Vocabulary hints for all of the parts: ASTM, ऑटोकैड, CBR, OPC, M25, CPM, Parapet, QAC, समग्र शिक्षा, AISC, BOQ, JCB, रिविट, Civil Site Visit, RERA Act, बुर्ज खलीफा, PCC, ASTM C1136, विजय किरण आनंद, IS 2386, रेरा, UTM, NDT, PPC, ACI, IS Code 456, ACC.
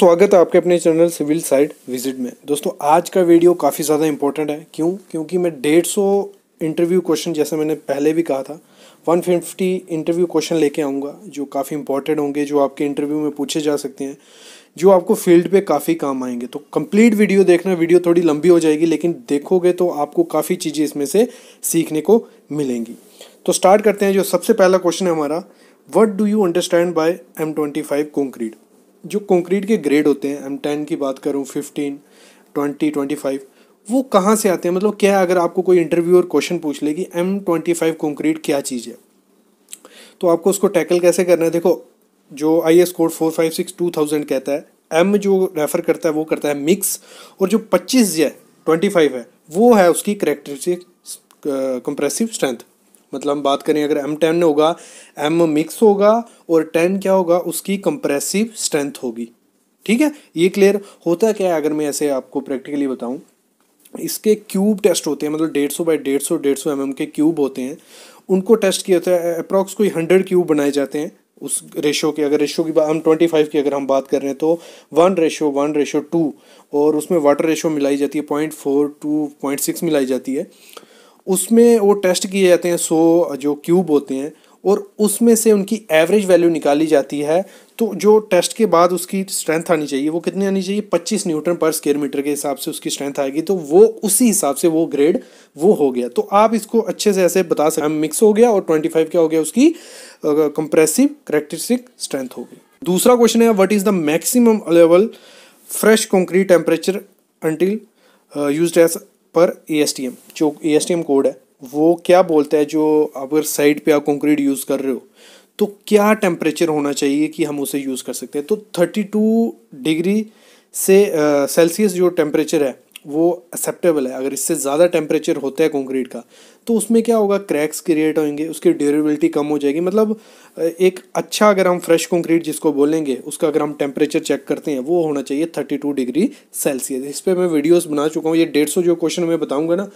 स्वागत है आपके अपने चैनल सिविल साइट विजिट में। दोस्तों आज का वीडियो काफ़ी ज़्यादा इंपॉर्टेंट है। क्योंकि मैं 150 इंटरव्यू क्वेश्चन, जैसे मैंने पहले भी कहा था, 150 इंटरव्यू क्वेश्चन लेके आऊँगा जो काफ़ी इंपॉर्टेंट होंगे, जो आपके इंटरव्यू में पूछे जा सकते हैं, जो आपको फील्ड पे काफ़ी काम आएंगे। तो कंप्लीट वीडियो देखना। वीडियो थोड़ी लंबी हो जाएगी, लेकिन देखोगे तो आपको काफ़ी चीज़ें इसमें से सीखने को मिलेंगी। तो स्टार्ट करते हैं। जो सबसे पहला क्वेश्चन है हमारा, what do you understand by M25 concrete. जो कंक्रीट के ग्रेड होते हैं, M10 की बात करूं, 15, 20, 25, वो कहाँ से आते हैं, मतलब क्या है। अगर आपको कोई इंटरव्यूअर क्वेश्चन पूछ ले कि M25 कंक्रीट क्या चीज़ है, तो आपको उसको टैकल कैसे करना है। देखो, जो IS कोड 456 2000 कहता है, M जो रेफ़र करता है वो करता है मिक्स, और जो 25 है 25 है वो है उसकी करैक्टरिस्टिक कंप्रेसिव स्ट्रेंथ। मतलब हम बात करें, अगर M10 होगा, M मिक्स होगा, और 10 क्या होगा, उसकी कंप्रेसिव स्ट्रेंथ होगी। ठीक है, ये क्लियर होता क्या है। अगर मैं ऐसे आपको प्रैक्टिकली बताऊं, इसके क्यूब टेस्ट होते हैं, मतलब 150 बाई 150 के क्यूब होते हैं, उनको टेस्ट किया होता है। अप्रॉक्स कोई 100 क्यूब बनाए जाते हैं उस रेशो के। अगर रेशो की बात, हम 25 की अगर हम बात कर रहे हैं, तो 1:2, और उसमें वाटर रेशो मिलाई जाती है 0.4 to 0.6 मिलाई जाती है। उसमें वो टेस्ट किए जाते हैं 100 जो क्यूब होते हैं, और उसमें से उनकी एवरेज वैल्यू निकाली जाती है। तो जो टेस्ट के बाद उसकी स्ट्रेंथ आनी चाहिए, वो कितनी आनी चाहिए, 25 न्यूटन पर स्क्वायर मीटर के हिसाब से उसकी स्ट्रेंथ आएगी। तो वो उसी हिसाब से वो ग्रेड वो हो गया। तो आप इसको अच्छे से ऐसे बता सकते हैं, मिक्स हो गया, और 25 क्या हो गया, उसकी कंप्रेसिव करैक्टरिस्टिक स्ट्रेंथ हो गई। दूसरा क्वेश्चन है, what is the maximum allowable fresh concrete temperature until used as per ASTM। जो ASTM कोड है वो क्या बोलता है, जो अगर साइड पे आप कंक्रीट यूज़ कर रहे हो तो क्या टेम्परेचर होना चाहिए कि हम उसे यूज़ कर सकते हैं। तो 32 डिग्री से सेल्सियस जो टेम्परेचर है वो एक्सेप्टेबल है। अगर इससे ज़्यादा टेम्परेचर होता है कंक्रीट का, तो उसमें क्या होगा, क्रैक्स क्रिएट होंगे, उसकी ड्यूरेबिलिटी कम हो जाएगी। मतलब एक अच्छा, अगर हम फ्रेश कंक्रीट जिसको बोलेंगे, उसका अगर हम टेम्परेचर चेक करते हैं, वो होना चाहिए 32 डिग्री सेल्सियस। इस पर मैं वीडियोस बना चुका हूँ। ये 150 जो क्वेश्चन मैं बताऊँगा ना,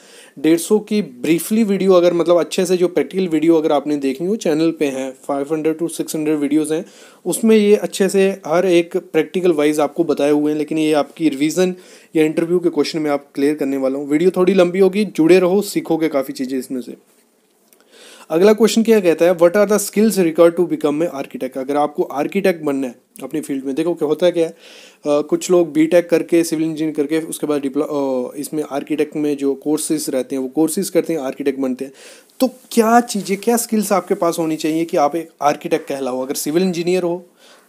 150 की ब्रीफली वीडियो, अगर मतलब अच्छे से जो प्रैक्टिकल वीडियो अगर आपने देखनी हो, चैनल पर हैं 500 to 600 वीडियोज़ हैं, उसमें ये अच्छे से हर एक प्रैक्टिकल वाइज आपको बताए हुए हैं। लेकिन ये आपकी रिविज़न या इंटरव्यू के क्वेश्चन में आप क्लियर करने वाला हूँ। वीडियो थोड़ी लंबी होगी, जुड़े रहो, सीखोगे काफ़ी चीज़ें इसमें से। अगला क्वेश्चन क्या कहता है, what are the skills required to become a architect. अगर आपको आर्किटेक्ट बनना है अपनी फील्ड में, देखो क्या होता है, क्या है, कुछ लोग BTech करके, सिविल इंजीनियर करके, उसके बाद इसमें आर्किटेक्ट में जो कोर्सेज रहते हैं वो कोर्सेज करते हैं, आर्किटेक्ट बनते हैं। तो क्या चीज़ें, क्या स्किल्स आपके पास होनी चाहिए कि आप एक आर्किटेक्ट कहलाओ। अगर सिविल इंजीनियर हो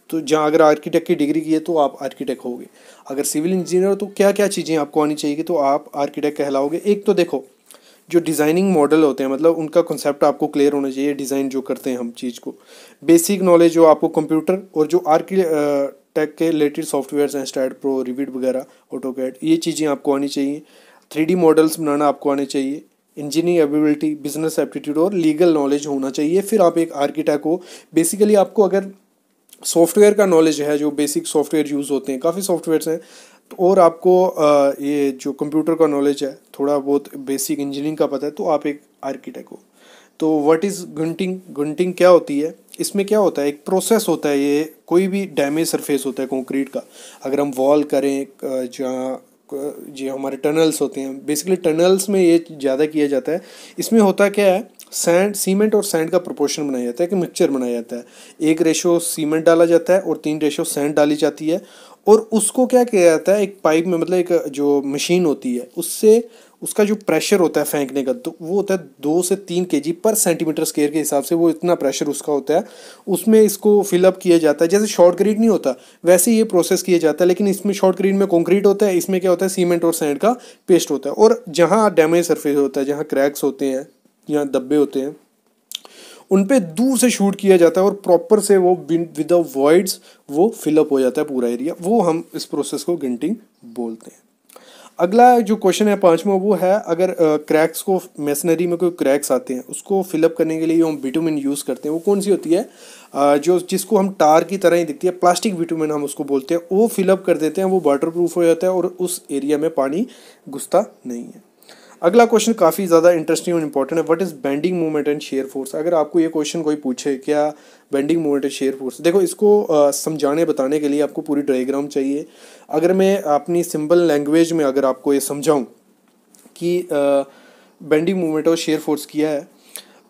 तो, जहाँ अगर आर्किटेक्ट की डिग्री की है तो आप आर्किटेक्ट होगे। अगर सिविल इंजीनियर हो तो क्या क्या चीज़ें आपको आनी चाहिए तो आप आर्किटेक्ट कहलाओगे। एक तो देखो, जो डिज़ाइनिंग मॉडल होते हैं, मतलब उनका कॉन्सेप्ट आपको क्लियर होना चाहिए, डिज़ाइन जो करते हैं हम चीज़ को, बेसिक नॉलेज जो आपको कंप्यूटर, और जो आर्किटेक्ट के रिलेटेड सॉफ्टवेयर्स हैं, स्टैट प्रो, रिविट वगैरह, ऑटोकैड, ये चीज़ें आपको आनी चाहिए। 3D मॉडल्स बनाना आपको आने चाहिए। इंजीनियरिंग एबिलिटी, बिजनेस एप्टीट्यूड, और लीगल नॉलेज होना चाहिए, फिर आप एक आर्किटेक्ट हो। बेसिकली आपको अगर सॉफ्टवेयर का नॉलेज है, जो बेसिक सॉफ्टवेयर यूज़ होते हैं, काफ़ी सॉफ्टवेयर्स हैं, और आपको ये जो कंप्यूटर का नॉलेज है, थोड़ा बहुत बेसिक इंजीनियरिंग का पता है, तो आप एक आर्किटेक्ट हो। तो व्हाट इज़ गुंटिंग। गुंटिंग क्या होती है, इसमें क्या होता है, एक प्रोसेस होता है। ये कोई भी डैमेज सरफेस होता है कंक्रीट का, अगर हम वॉल करें, जहाँ जी हमारे टनल्स होते हैं, बेसिकली टनल्स में ये ज़्यादा किया जाता है। इसमें होता क्या है, सैंड, सीमेंट और सैंड का प्रोपोर्शन बनाया जाता है, कि मिक्सचर बनाया जाता है। 1:1 सीमेंट डाला जाता है, और 3:3 सैंड डाली जाती है, और उसको क्या किया जाता है, एक पाइप में, मतलब एक जो मशीन होती है, उससे उसका जो प्रेशर होता है फेंकने का, तो वो होता है 2 से 3 kg/cm² के हिसाब से, वो इतना प्रेशर उसका होता है। उसमें इसको फिलअप किया जाता है। जैसे शॉर्टक्रीट नहीं होता, वैसे ये प्रोसेस किया जाता है, लेकिन इसमें शॉर्टक्रीट में कंक्रीट होता है, इसमें क्या होता है, सीमेंट और सैंड का पेस्ट होता है। और जहाँ डैमेज सरफेस होता है, जहाँ क्रैक्स होते हैं, यहाँ धब्बे होते हैं, उन पे दूर से शूट किया जाता है, और प्रॉपर से वो विदाउट वॉइड्स वो फिलअप हो जाता है पूरा एरिया। वो हम इस प्रोसेस को गिंटिंग बोलते हैं। अगला जो क्वेश्चन है 5वां, वो है अगर क्रैक्स को, मेसनरी में कोई क्रैक्स आते हैं, उसको फिलअप करने के लिए हम बिटुमिन यूज़ करते हैं। वो कौन सी होती है, जो जिसको हम टार की तरह ही दिखती है, प्लास्टिक बिटुमिन हम उसको बोलते हैं। वो फिलअप कर देते हैं, वो वाटर प्रूफ हो जाता है, और उस एरिया में पानी घुसता नहीं है। अगला क्वेश्चन काफ़ी ज़्यादा इंटरेस्टिंग और इंपॉर्टेंट है, what is bending moment and shear force. अगर आपको ये क्वेश्चन कोई पूछे क्या bending moment and shear force, देखो इसको समझाने बताने के लिए आपको पूरी डायग्राम चाहिए। अगर मैं अपनी सिंपल लैंग्वेज में अगर आपको ये समझाऊँ कि बेंडिंग मोमेंट और शेयर फोर्स किया है,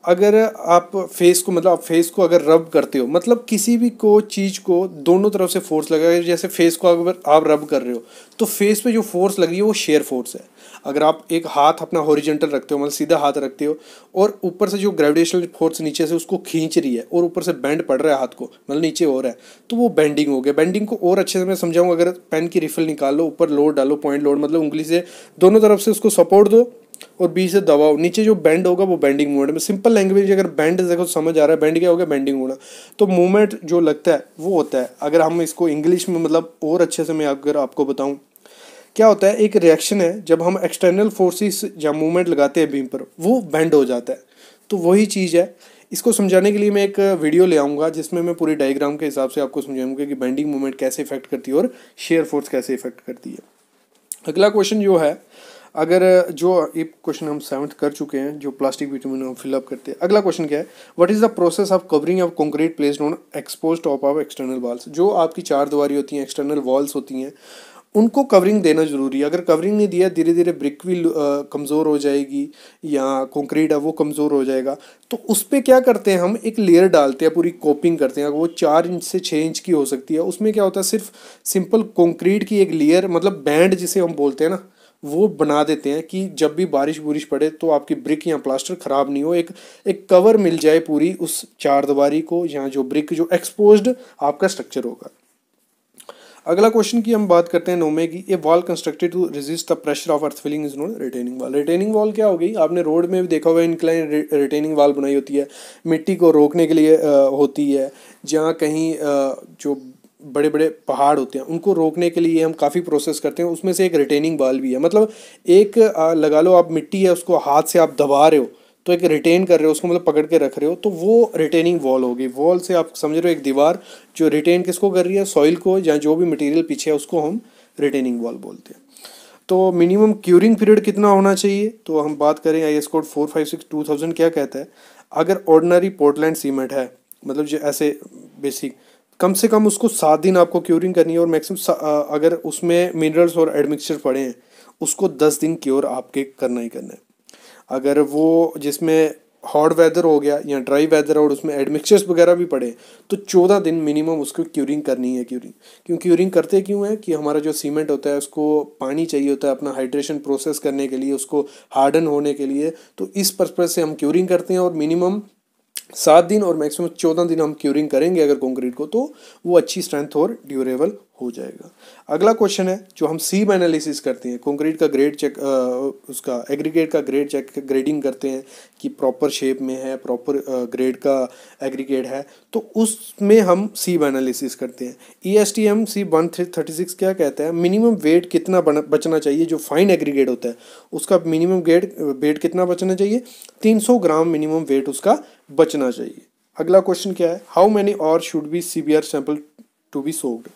अगर आप फेस को मतलब आप फेस को अगर रब करते हो, मतलब किसी भी को चीज़ को दोनों तरफ से फोर्स लगा, जैसे फेस को अगर आप रब कर रहे हो तो फेस पे जो फोर्स लगी है वो शेयर फोर्स है। अगर आप एक हाथ अपना हॉरिजॉन्टल रखते हो, मतलब सीधा हाथ रखते हो, और ऊपर से जो ग्रेविटेशनल फोर्स नीचे से उसको खींच रही है और ऊपर से बेंड पड़ रहा है हाथ को, मतलब नीचे हो रहा है, तो वो बेंडिंग हो गया। बेंडिंग को और अच्छे से मैं समझाऊंगा। अगर पेन की रिफिल निकाल लो, ऊपर लोड डालो, पॉइंट लोड, मतलब उंगली से दोनों तरफ से उसको सपोर्ट दो और बीच से दबाओ, नीचे जो बैंड होगा वो बेंडिंग मोमेंट में। सिंपल लैंग्वेज अगर बैंड देखो समझ आ रहा है, बैंड क्या हो गया, बेंडिंग होना। तो मोमेंट जो लगता है वो होता है, अगर हम इसको इंग्लिश में मतलब और अच्छे से मैं अगर आपको बताऊं क्या होता है, एक रिएक्शन है जब हम एक्सटर्नल फोर्सेस या मोमेंट लगाते हैं बीम पर, वो बेंड हो जाता है। तो वही चीज़ है। इसको समझाने के लिए मैं एक वीडियो ले आऊँगा जिसमें मैं पूरी डायग्राम के हिसाब से आपको समझाऊँगा कि बेंडिंग मोमेंट कैसे इफेक्ट करती है और शेयर फोर्स कैसे इफेक्ट करती है। अगला क्वेश्चन जो है, अगर जो एक क्वेश्चन हम 7th कर चुके हैं, जो प्लास्टिक बिटुमिन हम फिलअप करते हैं। अगला क्वेश्चन क्या है, what is the process of covering of concrete placed on exposed top of external walls. जो आपकी चार दीवारी होती हैं, एक्सटर्नल वॉल्स होती हैं, उनको कवरिंग देना जरूरी है। अगर कवरिंग नहीं दिया, धीरे धीरे ब्रिक भी कमज़ोर हो जाएगी या कंक्रीट है वो कमज़ोर हो जाएगा। तो उस पर क्या करते हैं, हम एक लेयर डालते हैं, पूरी कोपिंग करते हैं। वो 4 इंच से 6 इंच की हो सकती है। उसमें क्या होता है, सिर्फ सिंपल कंक्रीट की एक लेयर, मतलब बैंड जिसे हम बोलते हैं ना, वो बना देते हैं कि जब भी बारिश बुरिश पड़े तो आपकी ब्रिक या प्लास्टर ख़राब नहीं हो। एक कवर मिल जाए पूरी उस चारदीवारी को या जो ब्रिक जो एक्सपोज्ड आपका स्ट्रक्चर होगा। अगला क्वेश्चन की हम बात करते हैं 9 की, a wall constructed to resist the pressure of earth filling is known retaining wall. Retaining wall क्या हो गई, आपने रोड में भी देखा हुआ इंक्लाइन रिटेनिंग वॉल बनाई होती है, मिट्टी को रोकने के लिए होती है। जहाँ कहीं जो बड़े बड़े पहाड़ होते हैं उनको रोकने के लिए हम काफ़ी प्रोसेस करते हैं, उसमें से एक रिटेनिंग वाल भी है। मतलब एक लगा लो आप मिट्टी है, उसको हाथ से आप दबा रहे हो तो एक रिटेन कर रहे हो उसको, मतलब पकड़ के रख रहे हो, तो वो रिटेनिंग वॉल होगी। वॉल से आप समझ रहे हो एक दीवार जो रिटेन किसको कर रही है, सॉइल को या जो भी मटेरियल पीछे है, उसको हम रिटेनिंग वॉल बोलते हैं। तो मिनिमम क्यूरिंग पीरियड कितना होना चाहिए, तो हम बात करें IS कोड 456/2000 क्या कहता है। अगर ऑर्डिनरी पोर्टलैंड सीमेंट है, मतलब जो ऐसे बेसिक, कम से कम उसको 7 दिन आपको क्योरिंग करनी है, और मैक्सिमम अगर उसमें मिनरल्स और एडमिक्सचर पड़े हैं उसको 10 दिन क्योर आपके करना ही करना है। अगर वो जिसमें हॉट वेदर हो गया या ड्राई वेदर और उसमें एडमिक्सचर्स वगैरह भी पड़े तो 14 दिन मिनिमम उसको क्योरिंग करनी है। क्योरिंग करते क्यों है कि हमारा जो सीमेंट होता है उसको पानी चाहिए होता है अपना हाइड्रेशन प्रोसेस करने के लिए, उसको हार्डन होने के लिए। तो इस पर्पज से हम क्योरिंग करते हैं, और मिनिमम 7 दिन और मैक्सिमम 14 दिन हम क्यूरिंग करेंगे अगर कंक्रीट को, तो वो अच्छी स्ट्रेंथ और ड्यूरेबल हो जाएगा। अगला क्वेश्चन है जो हम सीम एनालिसिस करते हैं, कंक्रीट का ग्रेड चेक, उसका एग्रीगेट का ग्रेड चेक, ग्रेडिंग करते हैं कि प्रॉपर शेप में है, प्रॉपर ग्रेड का एग्रीगेट है, तो उसमें हम सीम एनालिसिस करते हैं। ASTM C1136 क्या कहता है, मिनिमम वेट कितना बचना चाहिए, जो फाइन एग्रीगेट होता है उसका मिनिमम वेट कितना बचना चाहिए, 300 ग्राम मिनिमम वेट उसका बचना चाहिए। अगला क्वेश्चन क्या है, हाउ मैनी और should be CBR sample to be soaked.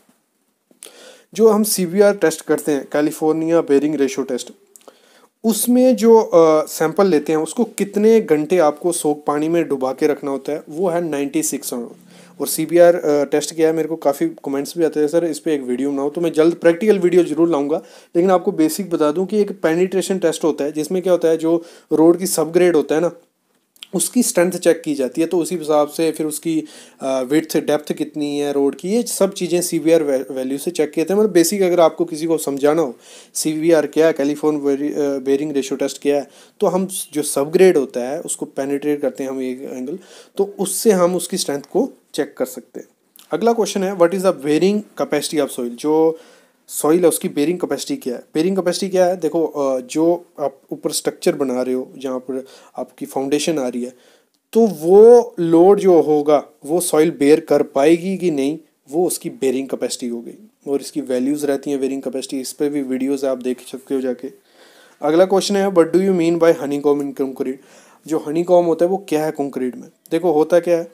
जो हम CBR टेस्ट करते हैं, कैलिफोर्निया बेरिंग रेशो टेस्ट, उसमें जो सैंपल लेते हैं उसको कितने घंटे आपको सोक पानी में डुबा के रखना होता है, वो है 96 और CBR टेस्ट किया है। मेरे को काफ़ी कमेंट्स भी आते हैं सर इस पर एक वीडियो बनाओ, तो मैं जल्द प्रैक्टिकल वीडियो जरूर लाऊंगा। लेकिन आपको बेसिक बता दूं कि एक पेनिट्रेशन टेस्ट होता है जिसमें क्या होता है, जो रोड की सब ग्रेड होता है ना, उसकी स्ट्रेंथ चेक की जाती है, तो उसी हिसाब से फिर उसकी विड्थ डेप्थ कितनी है रोड की, ये सब चीज़ें CBR वैल्यू से चेक किए थे। मतलब बेसिक अगर आपको किसी को समझाना हो CBR क्या है, कैलिफोर्निया बेरिंग रेशो टेस्ट क्या है, तो हम जो सब ग्रेड होता है उसको पेनिट्रेट करते हैं हम एक एंगल, तो उससे हम उसकी स्ट्रेंथ को चेक कर सकते हैं। अगला क्वेश्चन है, what is the bearing capacity of soil. जो सॉइल है उसकी बेरिंग कैपेसिटी क्या है। बेरिंग कैपेसिटी क्या है, देखो जो आप ऊपर स्ट्रक्चर बना रहे हो, जहाँ पर आपकी फाउंडेशन आ रही है, तो वो लोड जो होगा वो सॉइल बेयर कर पाएगी कि नहीं, वो उसकी बेरिंग कैपेसिटी हो गई। और इसकी वैल्यूज़ रहती हैं बेरिंग कैपेसिटी, इस पर भी वीडियोज़ आप देख सकते हो जाके। अगला क्वेश्चन है, what do you mean by honeycomb in concrete. जो हनीकॉम होता है वो क्या है कंक्रीट में, देखो होता क्या है,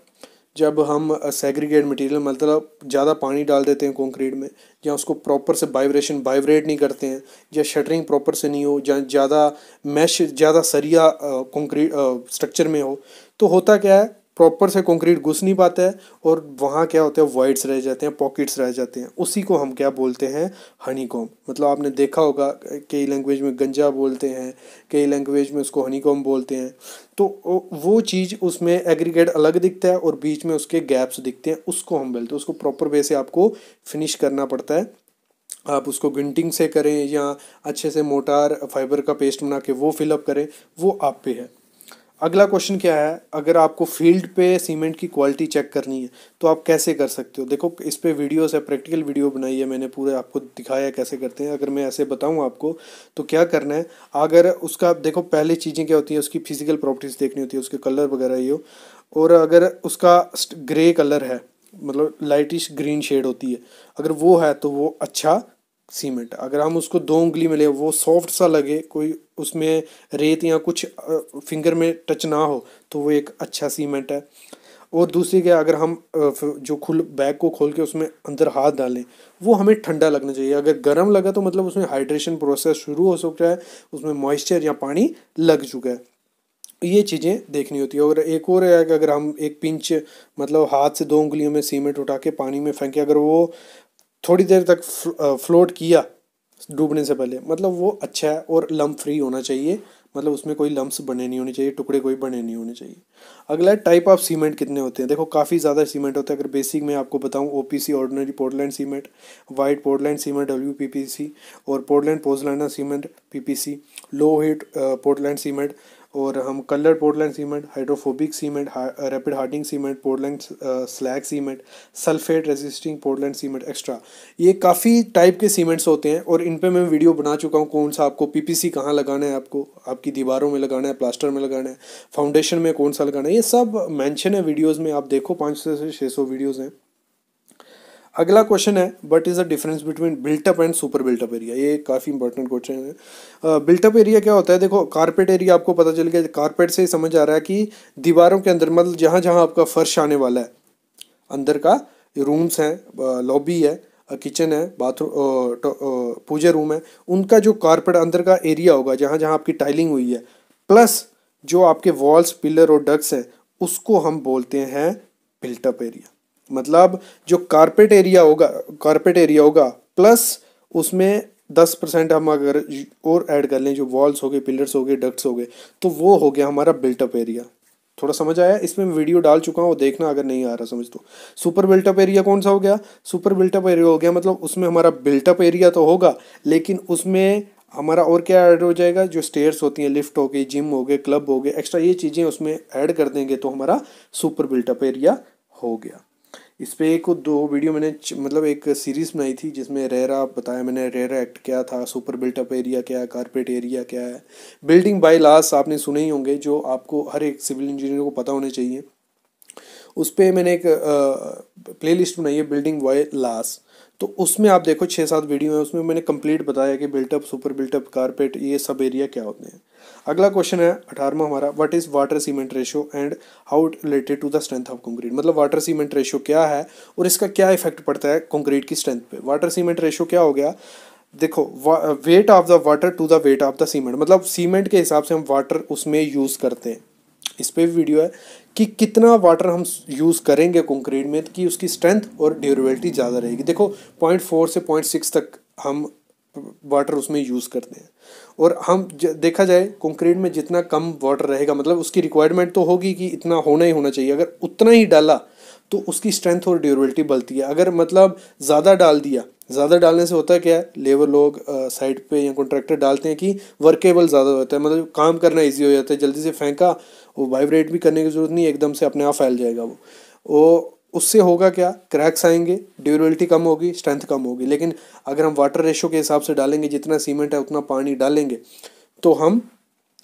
जब हम सेग्रीगेट मटेरियल मतलब ज़्यादा पानी डाल देते हैं कंक्रीट में, या उसको प्रॉपर से वाइब्रेट नहीं करते हैं, या शटरिंग प्रॉपर से नहीं हो, या ज़्यादा मैश ज़्यादा सरिया कंक्रीट स्ट्रक्चर में हो, तो होता क्या है प्रॉपर से कंक्रीट घुस नहीं पाता है और वहाँ क्या होता है वॉइड्स रह जाते हैं, पॉकेट्स रह जाते हैं। उसी को हम क्या बोलते हैं हनीकॉम। मतलब आपने देखा होगा कई लैंग्वेज में गंजा बोलते हैं, कई लैंग्वेज में उसको हनीकॉम बोलते हैं। तो वो चीज़ उसमें एग्रीगेट अलग दिखता है और बीच में उसके गैप्स दिखते हैं, उसको हम बोलते हैं। उसको प्रॉपर वे से आपको फिनिश करना पड़ता है। आप उसको ग्रिंटिंग से करें या अच्छे से मोटार फाइबर का पेस्ट बना के वो फिलअप करें, वो आप पे है। अगला क्वेश्चन क्या है, अगर आपको फील्ड पे सीमेंट की क्वालिटी चेक करनी है तो आप कैसे कर सकते हो। देखो इस पे वीडियोस है, प्रैक्टिकल वीडियो बनाई है मैंने, पूरे आपको दिखाया कैसे करते हैं। अगर मैं ऐसे बताऊं आपको तो क्या करना है, अगर उसका देखो पहले चीज़ें क्या होती हैं, उसकी फिजिकल प्रॉपर्टीज़ देखनी होती है, उसके कलर वगैरह ये हो, और अगर उसका ग्रे कलर है मतलब लाइटिश ग्रीन शेड होती है, अगर वो है तो वो अच्छा सीमेंट। अगर हम उसको दो उंगली में ले वो सॉफ्ट सा लगे, कोई उसमें रेत या कुछ फिंगर में टच ना हो, तो वो एक अच्छा सीमेंट है। और दूसरी क्या, अगर हम जो बैग को खोल के उसमें अंदर हाथ डालें वो हमें ठंडा लगना चाहिए। अगर गर्म लगा तो मतलब उसमें हाइड्रेशन प्रोसेस शुरू हो सकता है, उसमें मॉइस्चर या पानी लग चुका है, ये चीज़ें देखनी होती है। और एक और है कि अगर हम एक पिंच मतलब हाथ से दो उंगलियों में सीमेंट उठा के पानी में फेंके, अगर वो थोड़ी देर तक फ्लोट किया डूबने से पहले, मतलब वो अच्छा है। और लम्प फ्री होना चाहिए, मतलब उसमें कोई लम्प्स बने नहीं होने चाहिए, टुकड़े कोई बने नहीं होने चाहिए। अगला टाइप ऑफ सीमेंट कितने होते हैं, देखो काफ़ी ज़्यादा सीमेंट होता है। अगर बेसिक में आपको बताऊं OPC ordinary Portland cement, white Portland cement WPPC, और Portland pozzolana cement PPC, low heat Portland cement, और हम colour Portland cement, hydrophobic cement, rapid hardening cement, Portland slag cement, sulphate resisting Portland cement extra, ये काफ़ी type के cements होते हैं। और इन पे मैं वीडियो बना चुका हूँ, कौन सा आपको पीपीसी कहाँ लगाना है, आपको आपकी दीवारों में लगाना है, प्लास्टर में लगाना है, फाउंडेशन में कौन सा लगाना है, ये सब मैंशन है वीडियोज़ में, आप देखो 500 से 600 वीडियोज़ हैं। अगला क्वेश्चन है, what is the difference between built up and super built up area, ये काफ़ी इंपॉर्टेंट क्वेश्चन है। बिल्टअप एरिया क्या होता है, देखो कारपेट एरिया आपको पता चल गया, कारपेट से ही समझ आ रहा है कि दीवारों के अंदर मतलब जहाँ जहाँ आपका फर्श आने वाला है, अंदर का रूम्स हैं, लॉबी है, किचन है, बाथरूम पूजा रूम है, उनका जो कारपेट अंदर का एरिया होगा जहाँ जहाँ आपकी टाइलिंग हुई है, प्लस जो आपके वॉल्स पिलर और डक्ट्स हैं, उसको हम बोलते हैं बिल्टअप एरिया। मतलब जो कारपेट एरिया होगा प्लस उसमें 10% हम अगर और ऐड कर लें जो वॉल्स हो गए, पिलर्स हो गए, डक्ट्स हो गए, तो वो हो गया हमारा बिल्टअप एरिया। थोड़ा समझ आया, इसमें मैं वीडियो डाल चुका हूँ, देखना अगर नहीं आ रहा समझ तो। सुपर बिल्टअप एरिया कौन सा हो गया, सुपर बिल्टअप एरिया हो गया मतलब उसमें हमारा बिल्टअप एरिया तो होगा लेकिन उसमें हमारा और क्या ऐड हो जाएगा, जो स्टेयर्स होती हैं, लिफ्ट हो गई, जिम हो गए, क्लब हो गए, एक्स्ट्रा ये चीज़ें उसमें ऐड कर देंगे तो हमारा सुपर बिल्टअप एरिया हो गया। इस पे एक दो वीडियो मैंने मतलब एक सीरीज़ बनाई थी जिसमें रेरा बताया मैंने, रेरा एक्ट क्या था, सुपर बिल्टअप एरिया क्या है, कारपेट एरिया क्या है, बिल्डिंग बाय लॉस आपने सुने ही होंगे जो आपको हर एक सिविल इंजीनियर को पता होने चाहिए। उस पर मैंने एक प्लेलिस्ट बनाई है बिल्डिंग बाय लॉस, तो उसमें आप देखो 6-7 वीडियो हैं, उसमें मैंने कंप्लीट बताया कि बिल्टअप, सुपर बिल्टअप, कारपेट, ये सब एरिया क्या होते हैं। अगला क्वेश्चन है 18वां हमारा, what is water cement ratio and how it related to the strength of concrete, मतलब वाटर सीमेंट रेशियो क्या है और इसका क्या इफेक्ट पड़ता है कंक्रीट की स्ट्रेंथ पे। वाटर सीमेंट रेशियो क्या हो गया, देखो weight of the water to the weight of the cement, मतलब सीमेंट के हिसाब से हम वाटर उसमें यूज़ करते हैं। इस पर भी वीडियो है कि कितना वाटर हम यूज़ करेंगे कंक्रीट में कि उसकी स्ट्रेंथ और ड्यूरेबिलिटी ज़्यादा रहेगी। देखो 0.4 से 0.6 तक हम वाटर उसमें यूज़ करते हैं, और हम देखा जाए कंक्रीट में जितना कम वाटर रहेगा मतलब उसकी रिक्वायरमेंट तो होगी कि इतना होना ही होना चाहिए, अगर उतना ही डाला तो उसकी स्ट्रेंथ और ड्यूरेबिलिटी बढ़ती है। अगर मतलब ज़्यादा डाल दिया, ज़्यादा डालने से होता क्या है, लेबर लोग साइड पे या कॉन्ट्रैक्टर डालते हैं कि वर्केबल ज़्यादा होता है, मतलब काम करना ईजी हो जाता है, जल्दी से फेंका, वो वाइब्रेट भी करने की ज़रूरत नहीं, एकदम से अपने आप फैल जाएगा वो। उससे होगा क्या, क्रैक्स आएंगे, ड्यूरेबिलिटी कम होगी, स्ट्रेंथ कम होगी। लेकिन अगर हम वाटर रेशो के हिसाब से डालेंगे, जितना सीमेंट है उतना पानी डालेंगे, तो हम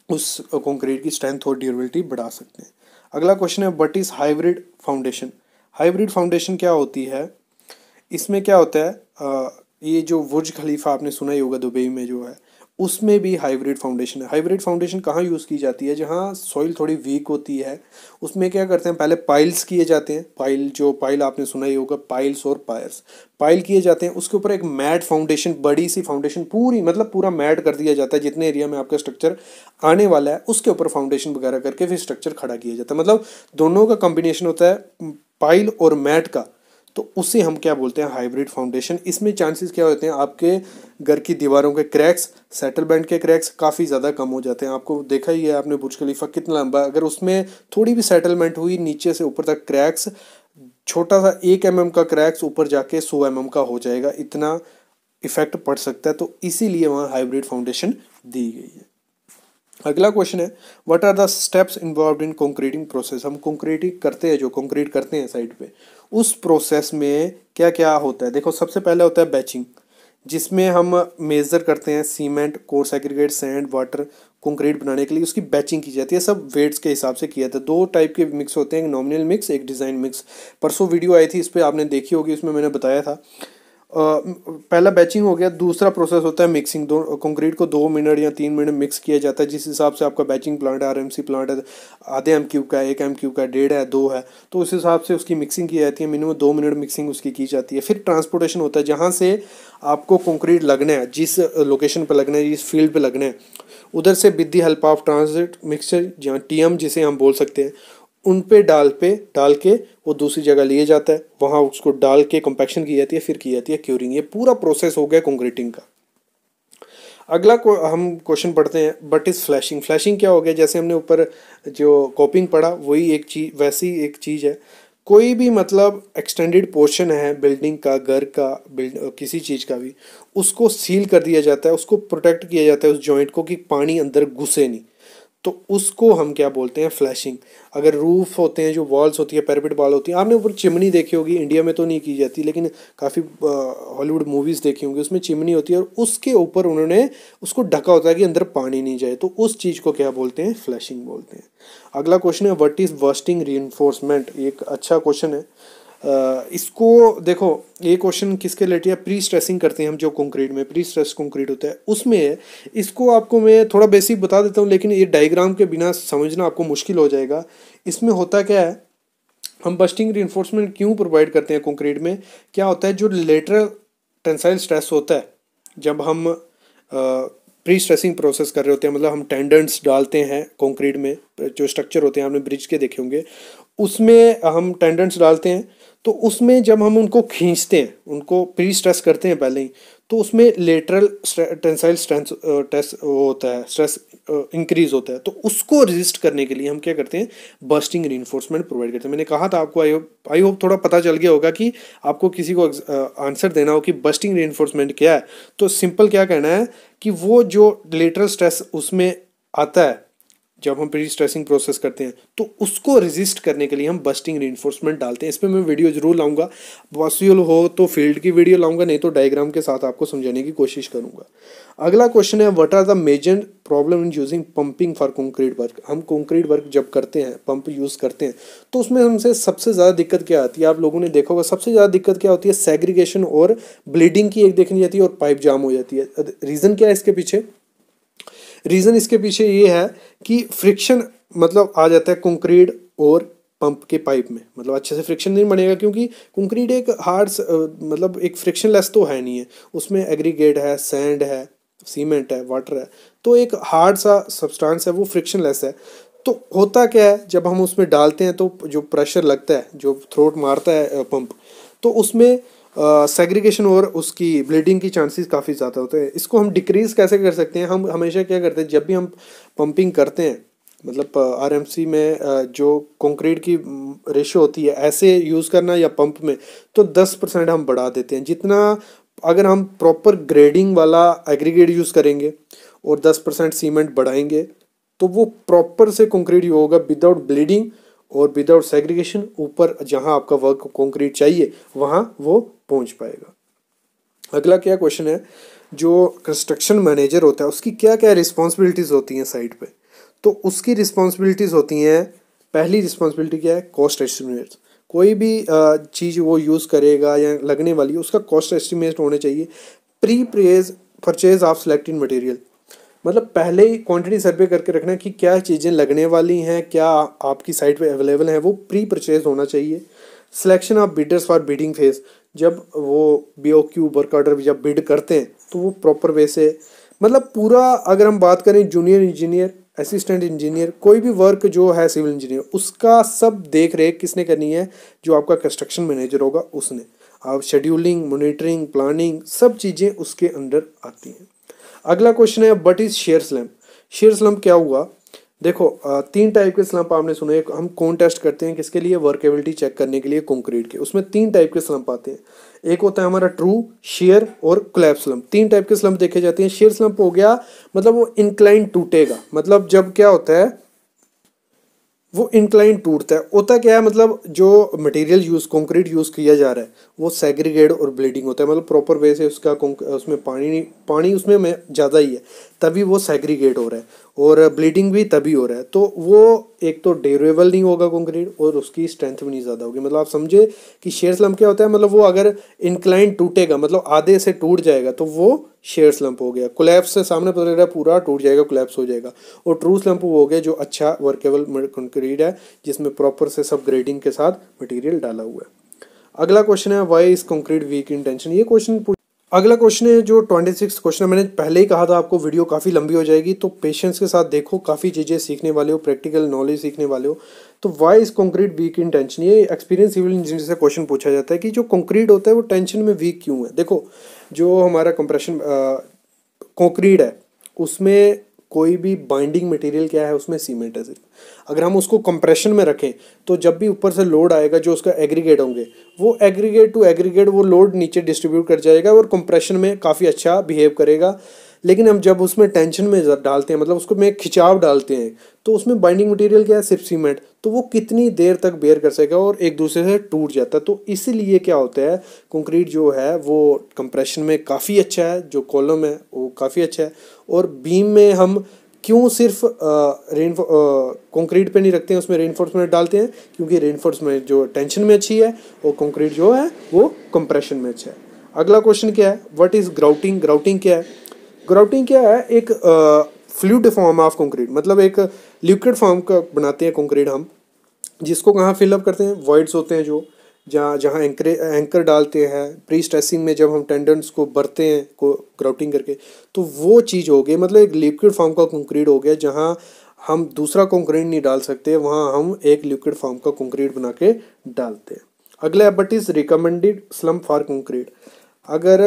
उस कंक्रीट की स्ट्रेंथ और ड्यूरेबिलिटी बढ़ा सकते हैं। अगला क्वेश्चन है what is hybrid foundation. Hybrid foundation क्या होती है, इसमें क्या होता है ये जो बुर्ज खलीफा आपने सुना ही होगा दुबई में जो है, उसमें भी हाइब्रिड फाउंडेशन है। हाइब्रिड फाउंडेशन कहाँ यूज़ की जाती है? जहाँ सॉइल थोड़ी वीक होती है, उसमें क्या करते हैं, पहले पाइल्स किए जाते हैं, पाइल आपने सुना ही होगा, पाइल्स और पायर्स पाइल किए जाते हैं। उसके ऊपर एक मैट फाउंडेशन, बड़ी सी फाउंडेशन पूरी, मतलब पूरा मैट कर दिया जाता है, जितने एरिया में आपका स्ट्रक्चर आने वाला है उसके ऊपर फाउंडेशन वगैरह करके फिर स्ट्रक्चर खड़ा किया जाता है। मतलब दोनों का कॉम्बिनेशन होता है, पाइल और मैट का, तो उसे हम क्या बोलते हैं, हाइब्रिड फाउंडेशन। इसमें चांसेस क्या होते हैं, आपके घर की दीवारों के क्रैक्स, सेटलमेंट के क्रैक्स काफ़ी ज़्यादा कम हो जाते हैं। आपको देखा ही है आपने बुर्ज खलीफा कितना लंबा, अगर उसमें थोड़ी भी सेटलमेंट हुई नीचे से ऊपर तक क्रैक्स, छोटा सा 1 mm का क्रैक्स ऊपर जाके 100 mm का हो जाएगा, इतना इफेक्ट पड़ सकता है। तो इसीलिए वहाँ हाइब्रिड फाउंडेशन दी गई है। अगला क्वेश्चन है, what are the steps involved in concreting process. हम कंक्रीटिंग करते हैं, जो कंक्रीट करते हैं साइट पे, उस प्रोसेस में क्या क्या होता है। देखो सबसे पहले होता है बैचिंग, जिसमें हम मेज़र करते हैं cement, coarse aggregate, sand, water, concrete बनाने के लिए उसकी बैचिंग की जाती है। सब वेट्स के हिसाब से किया जाता है। 2 टाइप के मिक्स होते हैं, एक नॉमिनल मिक्स, एक डिज़ाइन मिक्स। परसों वीडियो आई थी इस पर, आपने देखी होगी, उसमें मैंने बताया था। पहला बैचिंग हो गया। दूसरा प्रोसेस होता है मिक्सिंग, दो कंक्रीट को 2 मिनट या 3 मिनट मिक्स किया जाता है। जिस हिसाब से आपका बैचिंग प्लांट है, आरएमसी प्लांट है, आधे MQ का है, 1 MQ का है, 1.5 है, 2 है, तो उस हिसाब से उसकी मिक्सिंग की जाती है। मिनिमम 2 मिनट मिक्सिंग उसकी की जाती है। फिर ट्रांसपोर्टेशन होता है, जहाँ से आपको कंक्रीट लगना है, जिस लोकेशन पर लगना है, जिस फील्ड पर लगना है, उधर से with the help of transit mixture या TM जिसे हम बोल सकते हैं, उन पे डाल के वो दूसरी जगह लिए जाता है, वहाँ उसको डाल के कंपैक्शन की जाती है, फिर की जाती है क्यूरिंग। ये पूरा प्रोसेस हो गया कंक्रीटिंग का। अगला को हम क्वेश्चन पढ़ते हैं, बट इज़ फ्लैशिंग। फ्लैशिंग क्या हो गया, जैसे हमने ऊपर जो कॉपिंग पढ़ा वही एक चीज़, वैसी एक चीज़ है। कोई भी मतलब एक्सटेंडेड पोर्शन है बिल्डिंग का, घर का, किसी चीज़ का भी, उसको सील कर दिया जाता है, उसको प्रोटेक्ट किया जाता है उस जॉइंट को, कि पानी अंदर घुसे नहीं, तो उसको हम क्या बोलते हैं, फ्लैशिंग। अगर रूफ होते हैं, जो वॉल्स होती है, पेरिपेट वॉल होती है, आपने ऊपर चिमनी देखी होगी, इंडिया में तो नहीं की जाती लेकिन काफ़ी हॉलीवुड मूवीज़ देखी होंगी, उसमें चिमनी होती है और उसके ऊपर उन्होंने उसको ढका होता है कि अंदर पानी नहीं जाए, तो उस चीज़ को क्या बोलते हैं, फ्लैशिंग बोलते हैं। अगला क्वेश्चन है, व्हाट इज़ वर्स्टिंग रीइंफोर्समेंट। एक अच्छा क्वेश्चन है। इसको देखो, ये क्वेश्चन किसके रिलेटेड है, प्री स्ट्रेसिंग करते हैं हम, जो कंक्रीट में प्री स्ट्रेस कंक्रीट होता है उसमें है। इसको आपको मैं थोड़ा बेसिक बता देता हूँ, लेकिन ये डायग्राम के बिना समझना आपको मुश्किल हो जाएगा। इसमें होता क्या है, हम बस्टिंग रिइंफोर्समेंट क्यों प्रोवाइड करते हैं कंक्रीट में, क्या होता है, जो लेटरल टेंसाइल स्ट्रेस होता है, जब हम प्री स्ट्रेसिंग प्रोसेस कर रहे होते हैं, मतलब हम टेंडेंट्स डालते हैं कंक्रीट में, जो स्ट्रक्चर होते हैं आपने ब्रिज के देखे होंगे, उसमें हम टेंडेंट्स डालते हैं, तो उसमें जब हम उनको खींचते हैं, उनको प्री स्ट्रेस करते हैं पहले ही, तो उसमें लेटरल टेंसाइल स्ट्रेस होता है, स्ट्रेस इंक्रीज होता है, तो उसको रेजिस्ट करने के लिए हम क्या करते हैं, बर्स्टिंग रिइंफोर्समेंट प्रोवाइड करते हैं। मैंने कहा था आपको, आई होप थोड़ा पता चल गया होगा कि आपको किसी को आंसर देना हो कि बर्स्टिंग रिइंफोर्समेंट क्या है, तो सिंपल क्या कहना है कि वो जो लेटरल स्ट्रेस उसमें आता है जब हम प्री स्ट्रेसिंग प्रोसेस करते हैं, तो उसको रेजिस्ट करने के लिए हम बस्टिंग रिइंफोर्समेंट डालते हैं। इस पर मैं वीडियो जरूर लाऊंगा, पॉसिबल हो तो फील्ड की वीडियो लाऊंगा, नहीं तो डायग्राम के साथ आपको समझाने की कोशिश करूंगा। अगला क्वेश्चन है, what are the major problem in using pumping for concrete work. हम कंक्रीट वर्क जब करते हैं, पंप यूज़ करते हैं, तो उसमें हमसे सबसे ज़्यादा दिक्कत क्या आती है, आप लोगों ने देखा होगा, सबसे ज़्यादा दिक्कत क्या होती है, सेग्रीगेशन और ब्लीडिंग की एक देखनी जाती है, और पाइप जाम हो जाती है। रीज़न क्या है इसके पीछे, रीज़न इसके पीछे ये है कि फ्रिक्शन मतलब आ जाता है कंक्रीट और पंप के पाइप में, मतलब अच्छे से फ्रिक्शन नहीं बनेगा, क्योंकि कंक्रीट एक हार्ड मतलब एक फ्रिक्शनलेस तो है नहीं है, उसमें एग्रीगेट है, सैंड है, सीमेंट है, वाटर है, तो एक हार्ड सा सब्सटेंस है, वो फ्रिक्शनलेस है। तो होता क्या है, जब हम उसमें डालते हैं तो जो प्रेशर लगता है, जो थ्रोट मारता है पंप, तो उसमें सेग्रीगेशन और उसकी ब्लीडिंग की चांसेस काफ़ी ज़्यादा होते हैं। इसको हम डिक्रीज़ कैसे कर सकते हैं, हम हमेशा क्या करते हैं, जब भी हम पंपिंग करते हैं, मतलब आरएमसी में जो कंक्रीट की रेशियो होती है ऐसे यूज़ करना या पंप में, तो 10% हम बढ़ा देते हैं। जितना अगर हम प्रॉपर ग्रेडिंग वाला एग्रीगेट यूज़ करेंगे और 10% सीमेंट बढ़ाएंगे, तो वो प्रॉपर से कंक्रीट होगा विदाउट ब्लीडिंग और विदाउट सेग्रीगेशन, ऊपर जहां आपका वर्क कंक्रीट चाहिए वहां वो पहुंच पाएगा। अगला क्या क्वेश्चन है, जो कंस्ट्रक्शन मैनेजर होता है उसकी क्या क्या रिस्पॉन्सिबिलिटीज़ होती हैं साइट पे, तो उसकी रिस्पॉन्सिबिलिटीज़ होती हैं, पहली रिस्पॉन्सिबिलिटी क्या है, कॉस्ट एस्टिमेट। कोई भी चीज़ वो यूज़ करेगा या लगने वाली है उसका कॉस्ट एस्टिमेट होने चाहिए। Pre purchase of selected material, मतलब पहले ही क्वांटिटी सर्वे करके रखना कि क्या चीज़ें लगने वाली हैं, क्या आपकी साइट पे अवेलेबल हैं, वो प्री परचेज होना चाहिए। Selection of bidders for bidding phase, जब वो BOQ वर्क ऑर्डर जब बिड करते हैं तो वो प्रॉपर वे से, मतलब पूरा अगर हम बात करें जूनियर इंजीनियर, असिस्टेंट इंजीनियर, कोई भी वर्क जो है सिविल इंजीनियर, उसका सब देख रेख किसने करनी है, जो आपका कंस्ट्रक्शन मैनेजर होगा उसने। आप शेड्यूलिंग, मॉनिटरिंग, प्लानिंग, सब चीज़ें उसके अंडर आती हैं। अगला क्वेश्चन है what is shear slump. Shear slump क्या हुआ, देखो तीन टाइप के स्लंप आपने सुने। एक हम कौन टेस्ट करते हैं किसके लिए, वर्केबिलिटी चेक करने के लिए कंक्रीट के, उसमें तीन टाइप के स्लंप आते हैं। एक होता है हमारा ट्रू, शेयर और कोलैप्स स्लंप, तीन टाइप के स्लंप देखे जाते हैं। शेयर स्लंप हो गया मतलब वो इंक्लाइन टूटेगा, मतलब जब क्या होता है वो इंक्लाइन टूटता है, होता क्या है मतलब जो मटेरियल यूज़ कंक्रीट यूज़ किया जा रहा है वो सेग्रीगेड और ब्लीडिंग होता है, मतलब प्रॉपर वे से उसका उसमें पानी उसमें ज़्यादा ही है तभी वो सेग्रीगेड हो रहा है और ब्लीडिंग भी तभी हो रहा है। तो वो एक तो ड्यूरेबल नहीं होगा कंक्रीट और उसकी स्ट्रेंथ भी नहीं ज़्यादा होगी। मतलब आप समझे कि शेयर स्लंप क्या होता है, मतलब वो अगर इंक्लाइन टूटेगा मतलब आधे से टूट जाएगा तो वो शेयर स्लंप हो गया। कोलैप्स से सामने पता लग रहा है पूरा टूट जाएगा, कोलैप्स हो जाएगा। और ट्रू स्लंप वो हो गया जो अच्छा वर्केबल कंक्रीट है जिसमें प्रॉपर से सब ग्रेडिंग के साथ मटीरियल डाला हुआ है। अगला क्वेश्चन है why is concrete weak in tension, ये क्वेश्चन अगला क्वेश्चन है जो 26 क्वेश्चन है। मैंने पहले ही कहा था आपको वीडियो काफ़ी लंबी हो जाएगी, तो पेशेंस के साथ देखो, काफ़ी चीज़ें सीखने वाले हो, प्रैक्टिकल नॉलेज सीखने वाले हो। तो why is concrete weak in tension, ये एक्सपीरियंस सिविल इंजीनियर से क्वेश्चन पूछा जाता है कि जो कंक्रीट होता है वो टेंशन में वीक क्यों है। देखो जो हमारा कंप्रेशन कंक्रीट है उसमें कोई भी बाइंडिंग मटेरियल क्या है, उसमें सीमेंट है सिर्फ। अगर हम उसको कंप्रेशन में रखें तो जब भी ऊपर से लोड आएगा जो उसका एग्रीगेट होंगे वो एग्रीगेट टू एग्रीगेट वो लोड नीचे डिस्ट्रीब्यूट कर जाएगा और कंप्रेशन में काफ़ी अच्छा बिहेव करेगा। लेकिन हम जब उसमें टेंशन में डालते हैं, मतलब उसको में खिंचाव डालते हैं, तो उसमें बाइंडिंग मटेरियल क्या है, सिर्फ सीमेंट, तो वो कितनी देर तक बेयर कर सकेगा और एक दूसरे से टूट जाता है। तो इसीलिए क्या होता है कंक्रीट जो है वो कंप्रेशन में काफ़ी अच्छा है, जो कॉलम है वो काफ़ी अच्छा है। और बीम में हम क्यों सिर्फ कंक्रीट पे नहीं रखते हैं, उसमें रेनफोर्समेंट डालते हैं, क्योंकि रेनफोर्समेंट जो टेंशन में अच्छी है और कंक्रीट जो है वो कंप्रेशन में अच्छा है। अगला क्वेश्चन क्या है, व्हाट इज़ ग्राउटिंग। ग्राउटिंग क्या है, ग्राउटिंग क्या है, एक फ्लूइड फॉर्म ऑफ कंक्रीट, मतलब एक लिक्विड फॉर्म का बनाते हैं कंक्रीट हम, जिसको कहाँ फिलअप करते हैं, वॉइड्स होते हैं जो जहाँ एंकर डालते हैं प्री स्ट्रेसिंग में, जब हम टेंडन्स को भरते हैं को ग्राउटिंग करके, तो वो चीज़ हो गई। मतलब एक लिक्विड फॉर्म का कंक्रीट हो गया, जहाँ हम दूसरा कंक्रीट नहीं डाल सकते वहाँ हम एक लिक्विड फॉर्म का कंक्रीट बना के डालते हैं। अगला है but is recommended slump for concrete, अगर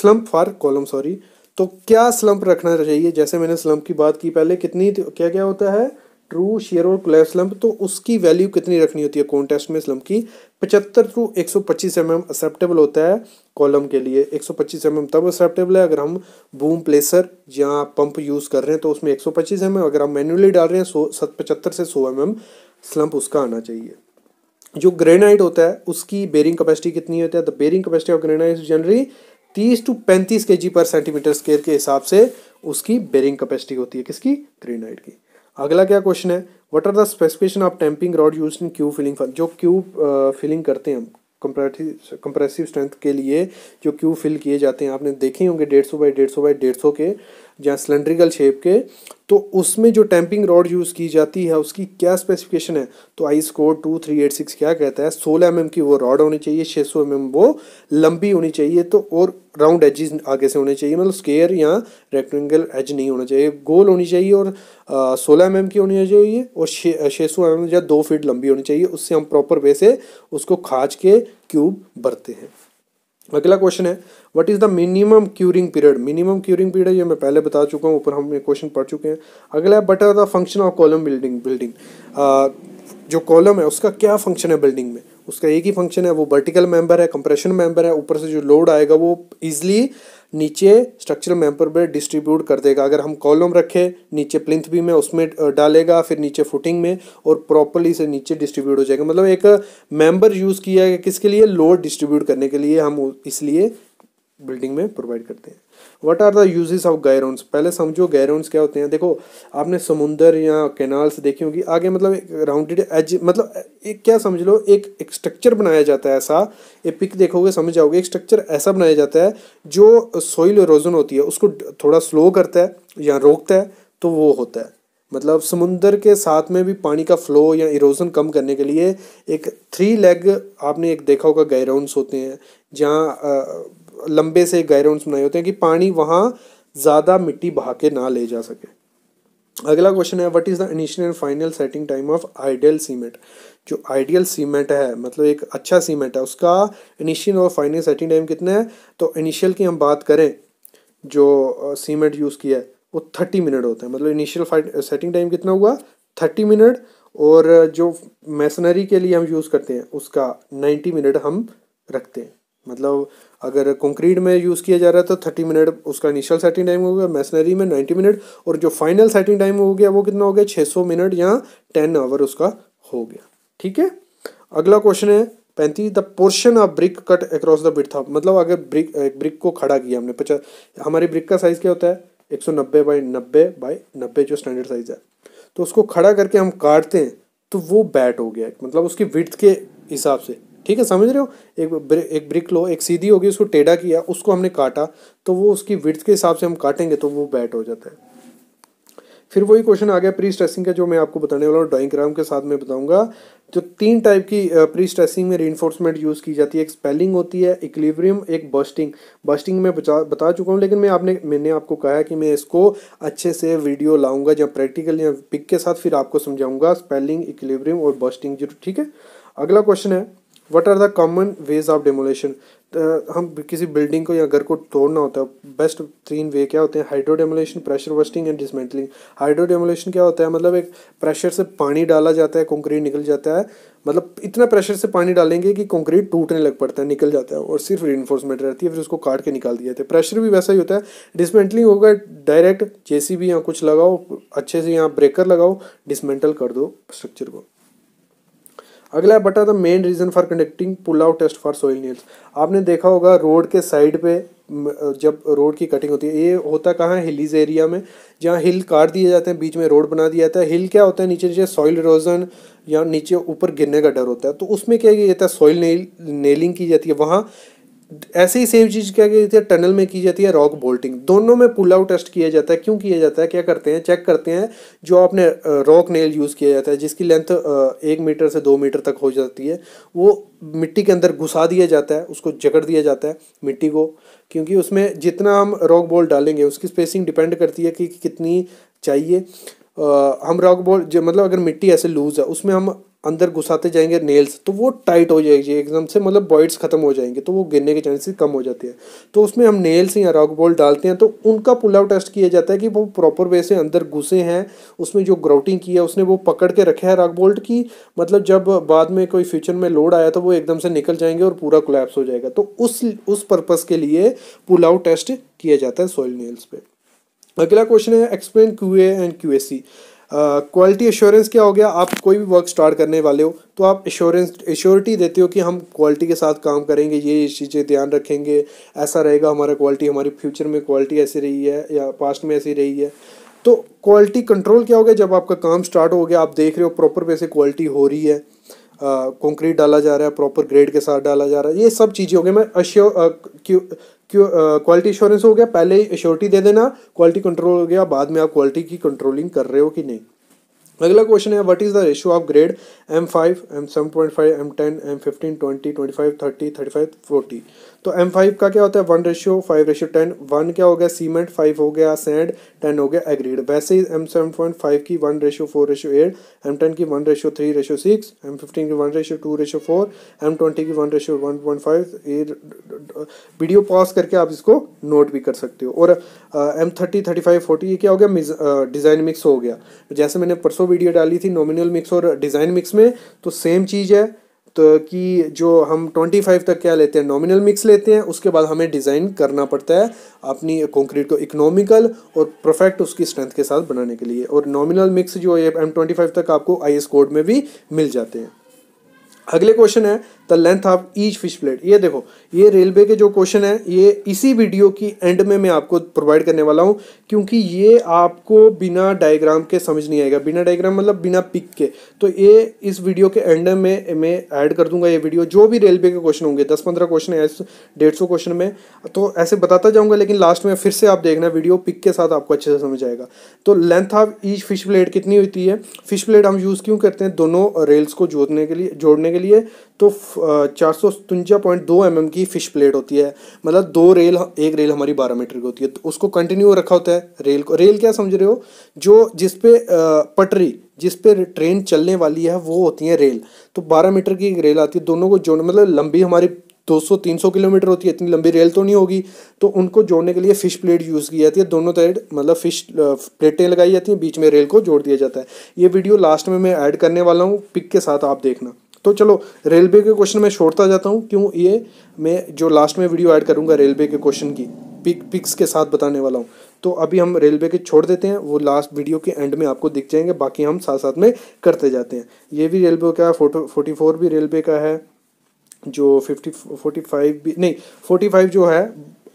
स्लंप फॉर कॉलम सॉरी, तो क्या स्लंप रखना चाहिए। जैसे मैंने स्लंप की बात की पहले, कितनी क्या क्या होता है, ट्रू, शेयर और कोलैप्स स्लंप, तो उसकी वैल्यू कितनी रखनी होती है कॉन्टेस्ट में स्लंप की, 75 to 125 mm एक्सेप्टेबल होता है कॉलम के लिए। 125 mm तब एक्सेप्टेबल है अगर हम बूम प्लेसर या पंप यूज़ कर रहे हैं तो उसमें 125 mm, अगर हम मैन्युअली डाल रहे हैं 75 से 100 mm स्लंप उसका आना चाहिए। जो ग्रेनाइट होता है उसकी बेरिंग कैपेसिटी कितनी होती है, the bearing capacity of granite generally 30 to 35 kg/cm square के हिसाब से उसकी बेरिंग कैपेसिटी होती है, किसकी, ग्रेनाइट की। अगला क्या क्वेश्चन है, what are the specification of tamping rod used in cube filling, जो क्यूब फिलिंग करते हैं हम कंप्रेसिव स्ट्रेंथ के लिए, जो क्यूब फिल किए जाते हैं आपने देखे होंगे 150 by 150 by 150 के, जहाँ सिलेंड्रिकल शेप के, तो उसमें जो टैंपिंग रॉड यूज़ की जाती है उसकी क्या स्पेसिफिकेशन है। तो आईएस कोड 2386 क्या कहता है, 16 mm की वो रॉड होनी चाहिए, 600 mm वो लंबी होनी चाहिए, तो और राउंड एजेस आगे से होने चाहिए, मतलब स्क्वायर या रेक्टेंगल एज नहीं होना चाहिए, गोल होनी चाहिए और 16 mm की होनी चाहिए और 600 mm या 2 फीट लंबी होनी चाहिए। उससे हम प्रॉपर वे से उसको खाच के क्यूब भरते हैं। अगला क्वेश्चन है what is the minimum curing period. Minimum curing period ये मैं पहले बता चुका हूँ, ऊपर हम ये क्वेश्चन पढ़ चुके हैं। अगला है what are the function of column building, जो कॉलम है उसका क्या फंक्शन है बिल्डिंग में, उसका एक ही फंक्शन है, वो वर्टिकल मेंबर है, कंप्रेशन मेंबर है, ऊपर से जो लोड आएगा वो ईजिली नीचे स्ट्रक्चरल मेंबर पर डिस्ट्रीब्यूट कर देगा। अगर हम कॉलम रखें नीचे प्लिंथ भी में उसमें डालेगा, फिर नीचे फुटिंग में, और प्रॉपर्ली से नीचे डिस्ट्रीब्यूट हो जाएगा। मतलब एक मेंबर यूज़ किया गया किसके लिए, लोड डिस्ट्रीब्यूट करने के लिए, हम इसलिए बिल्डिंग में प्रोवाइड करते हैं। What are the uses of गैरोन्स। पहले समझो गैरोन्स क्या होते हैं। देखो आपने समुंदर या कैनाल्स देखी होगी, आगे मतलब राउंडेड एज, मतलब एक क्या समझ लो एक स्ट्रक्चर बनाया जाता है ऐसा, एक पिक देखोगे समझ जाओगे, एक स्ट्रक्चर ऐसा बनाया जाता है जो सॉइल इरोजन होती है उसको थोड़ा स्लो करता है या रोकता है, तो वो होता है। मतलब समुंदर के साथ में भी पानी का फ्लो या इरोजन कम करने के लिए एक थ्री लेग आपने एक देखा होगा गैरोन्स होते हैं, जहाँ लंबे से गैरोन्स बनाए होते हैं कि पानी वहाँ ज़्यादा मिट्टी बहा के ना ले जा सके। अगला क्वेश्चन है what is the initial and final setting time of ideal cement. जो आइडियल सीमेंट है मतलब एक अच्छा सीमेंट है, उसका इनिशियल और फाइनल सेटिंग टाइम कितना है। तो इनिशियल की हम बात करें जो सीमेंट यूज़ किया है वो 30 मिनट होता है, मतलब इनिशियल सेटिंग टाइम कितना हुआ 30 मिनट, और जो मेसनरी के लिए हम यूज़ करते हैं उसका 90 मिनट हम रखते हैं। मतलब अगर कंक्रीट में यूज़ किया जा रहा है तो 30 मिनट उसका इनिशियल सेटिंग टाइम हो गया, मेसनरी में 90 मिनट, और जो फाइनल सेटिंग टाइम हो गया वो कितना हो गया 600 मिनट या 10 आवर उसका हो गया। ठीक है, अगला क्वेश्चन है 35 the portion of brick cut across the width. मतलब अगर ब्रिक को खड़ा किया हमने 50, हमारी ब्रिक का साइज़ क्या होता है 190 बाई 90 बाई 90 जो स्टैंडर्ड साइज़ है, तो उसको खड़ा करके हम काटते हैं तो वो बैट हो गया, मतलब उसकी विड्थ के हिसाब से। ठीक है, समझ रहे हो, एक ब्रिक लो, एक सीधी होगी उसको टेढ़ा किया, उसको हमने काटा तो वो उसकी विड्थ के हिसाब से हम काटेंगे तो वो बैट हो जाता है। फिर वही क्वेश्चन आ गया प्री स्ट्रेसिंग का, जो मैं आपको बताने वाला हूँ डायग्राम के साथ मैं बताऊँगा। जो 3 टाइप की प्री स्ट्रेसिंग में रीइंफोर्समेंट यूज़ की जाती है, एक स्पेलिंग होती है, इक्विलिब्रियम, एक बस्टिंग। बस्टिंग मैं बता चुका हूँ, लेकिन मैंने आपको कहा है कि मैं इसको अच्छे से वीडियो लाऊंगा या प्रैक्टिकल या पिक के साथ फिर आपको समझाऊंगा स्पेलिंग, इक्विलिब्रियम और बस्टिंग। ठीक है, अगला क्वेश्चन है what are the common ways of demolition. हम किसी बिल्डिंग को या घर को तोड़ना होता है, बेस्ट 3 वे क्या होते हैं, hydro demolition, pressure bursting and dismantling. Hydro demolition क्या होता है, मतलब एक प्रेशर से पानी डाला जाता है, कंक्रीट निकल जाता है, मतलब इतना प्रेशर से पानी डालेंगे कि कंक्रीट टूटने लग पड़ता है, निकल जाता है, और सिर्फ रीइंफोर्समेंट रहती है, फिर उसको काट के निकाल दिया जाता है। प्रेशर भी वैसा ही होता है। डिसमेंटलिंग होगा डायरेक्ट जेसीबी या कुछ लगाओ अच्छे से, यहाँ ब्रेकर लगाओ, डिसमेंटल कर दो स्ट्रक्चर को। अगला है बता the main reason for conducting pull out test for soil needs. आपने देखा होगा रोड के साइड पे जब रोड की कटिंग होती है, ये होता कहाँ है हिलीज एरिया में, जहाँ हिल काट दिए जाते हैं, बीच में रोड बना दिया जाता है। हिल क्या होता है, नीचे नीचे सॉइल इरोजन या नीचे ऊपर गिरने का डर होता है, तो उसमें क्या किया जाता है सॉइल नेलिंग की जाती है। वहाँ ऐसे ही सेम चीज़ क्या की जाती है टनल में की जाती है, रॉक बोल्टिंग। दोनों में पुल आउट टेस्ट किया जाता है। क्यों किया जाता है, क्या करते हैं, चेक करते हैं जो आपने रॉक नेल यूज़ किया जाता है जिसकी लेंथ 1 मीटर से 2 मीटर तक हो जाती है, वो मिट्टी के अंदर घुसा दिया जाता है, उसको जकड़ दिया जाता है मिट्टी को, क्योंकि उसमें जितना हम रॉक बोल्ट डालेंगे उसकी स्पेसिंग डिपेंड करती है कि कितनी चाहिए। हम रॉक बोल्ट मतलब अगर मिट्टी ऐसे लूज़ है उसमें हम अंदर घुसाते जाएंगे नेल्स, तो वो टाइट हो जाएगी एकदम से, मतलब बॉइड्स ख़त्म हो जाएंगे, तो वो गिरने के चांसेस कम हो जाते हैं। तो उसमें हम नेल्स या रॉक बोल्ट डालते हैं तो उनका पुल आउट टेस्ट किया जाता है कि वो प्रॉपर वे से अंदर घुसे हैं, उसमें जो ग्राउटिंग की है उसने वो पकड़ के रखा है रॉक बोल्ट की, मतलब जब बाद में कोई फ्यूचर में लोड आया तो वो एकदम से निकल जाएंगे और पूरा कोलैप्स हो जाएगा। तो उस पर्पज़ के लिए पुल आउट टेस्ट किया जाता है सॉइल नेल्स पे। अगला क्वेश्चन है explain QA and QAC। Quality assurance क्या हो गया, आप कोई भी वर्क स्टार्ट करने वाले हो तो आप एश्योरिटी देते हो कि हम क्वालिटी के साथ काम करेंगे, ये चीज़ें ध्यान रखेंगे, ऐसा रहेगा हमारा क्वालिटी, हमारी फ्यूचर में क्वालिटी ऐसी रही है या पास्ट में ऐसी रही है। तो क्वालिटी कंट्रोल क्या हो गया, जब आपका काम स्टार्ट हो गया आप देख रहे हो प्रॉपर वे से क्वालिटी हो रही है, कंक्रीट डाला जा रहा है प्रॉपर ग्रेड के साथ डाला जा रहा है, ये सब चीज़ें हो गई। मैं क्वालिटी एश्योरेंस हो गया, पहले ही एश्योरिटी दे देना, क्वालिटी कंट्रोल हो गया बाद में आप क्वालिटी की कंट्रोलिंग कर रहे हो कि नहीं। अगला क्वेश्चन है what is the ratio of grade M5, M7.5, M10, M15, 20, 25, 30, 35, 40। तो M5 का क्या होता है 1:5:10, 1 क्या हो गया सीमेंट, 5 हो गया सैंड, 10 हो गया एग्रीड। वैसे ही M7.5 की 1:4:8, M10 की 1:3:6, M15 की 1:2:4, M20 की 1:1.5। वीडियो पॉज करके आप इसको नोट भी कर सकते हो। और M30, 35, 40 ये क्या हो गया डिज़ाइन मिक्स हो गया। जैसे मैंने परसों वीडियो डाली थी नॉमिनल मिक्स और डिज़ाइन मिक्स में, तो सेम चीज़ है, तो कि जो हम 25 तक क्या लेते हैं नॉमिनल मिक्स लेते हैं, उसके बाद हमें डिज़ाइन करना पड़ता है अपनी कंक्रीट को इकोनॉमिकल और परफेक्ट उसकी स्ट्रेंथ के साथ बनाने के लिए। और नॉमिनल मिक्स जो है M25 तक आपको IS कोड में भी मिल जाते हैं। अगले क्वेश्चन है the length of each fish plate. ये देखो, ये रेलवे के जो क्वेश्चन है ये इसी वीडियो की एंड में मैं आपको प्रोवाइड करने वाला हूँ, क्योंकि ये आपको बिना डायग्राम के समझ नहीं आएगा। बिना डायग्राम मतलब बिना पिक के। तो ये इस वीडियो के एंड में मैं ऐड कर दूंगा ये वीडियो, जो भी रेलवे के क्वेश्चन होंगे 10-15 क्वेश्चन है 150 क्वेश्चन में, तो ऐसे बताता जाऊँगा। लेकिन लास्ट में फिर से आप देखना वीडियो पिक के साथ, आपको अच्छे से समझ आएगा। तो length of each fish plate कितनी होती है? फिश प्लेट हम यूज़ क्यों करते हैं? दोनों रेल्स को जोड़ने के लिए। तो 452.2 mm की फिश प्लेट होती है, मतलब दो रेल, एक रेल हमारी 12 मीटर की होती है। तो उसको कंटिन्यू रखा होता है रेल को। रेल क्या समझ रहे हो? जो जिसपे पटरी जिस पे ट्रेन चलने वाली है वो होती है रेल। तो 12 मीटर की रेल आती है, दोनों को जोड़ने, मतलब लंबी हमारी 200-300 किलोमीटर होती है, इतनी लंबी रेल तो नहीं होगी। तो उनको जोड़ने के लिए फिश प्लेट यूज़ की जाती है। दोनों साइड मतलब फिश प्लेटें लगाई जाती हैं, बीच में रेल को जोड़ दिया जाता है। ये वीडियो लास्ट में मैं ऐड करने वाला हूँ पिक के साथ, आप देखना। तो चलो रेलवे के क्वेश्चन में छोड़ता जाता हूँ, क्यों ये मैं जो लास्ट में वीडियो ऐड करूँगा रेलवे के क्वेश्चन की पिक्स के साथ बताने वाला हूँ। तो अभी हम रेलवे के छोड़ देते हैं, वो लास्ट वीडियो के एंड में आपको दिख जाएंगे, बाकी हम साथ साथ में करते जाते हैं। ये भी रेलवे का 44 भी रेलवे का है, जो 45 भी नहीं 45 जो है।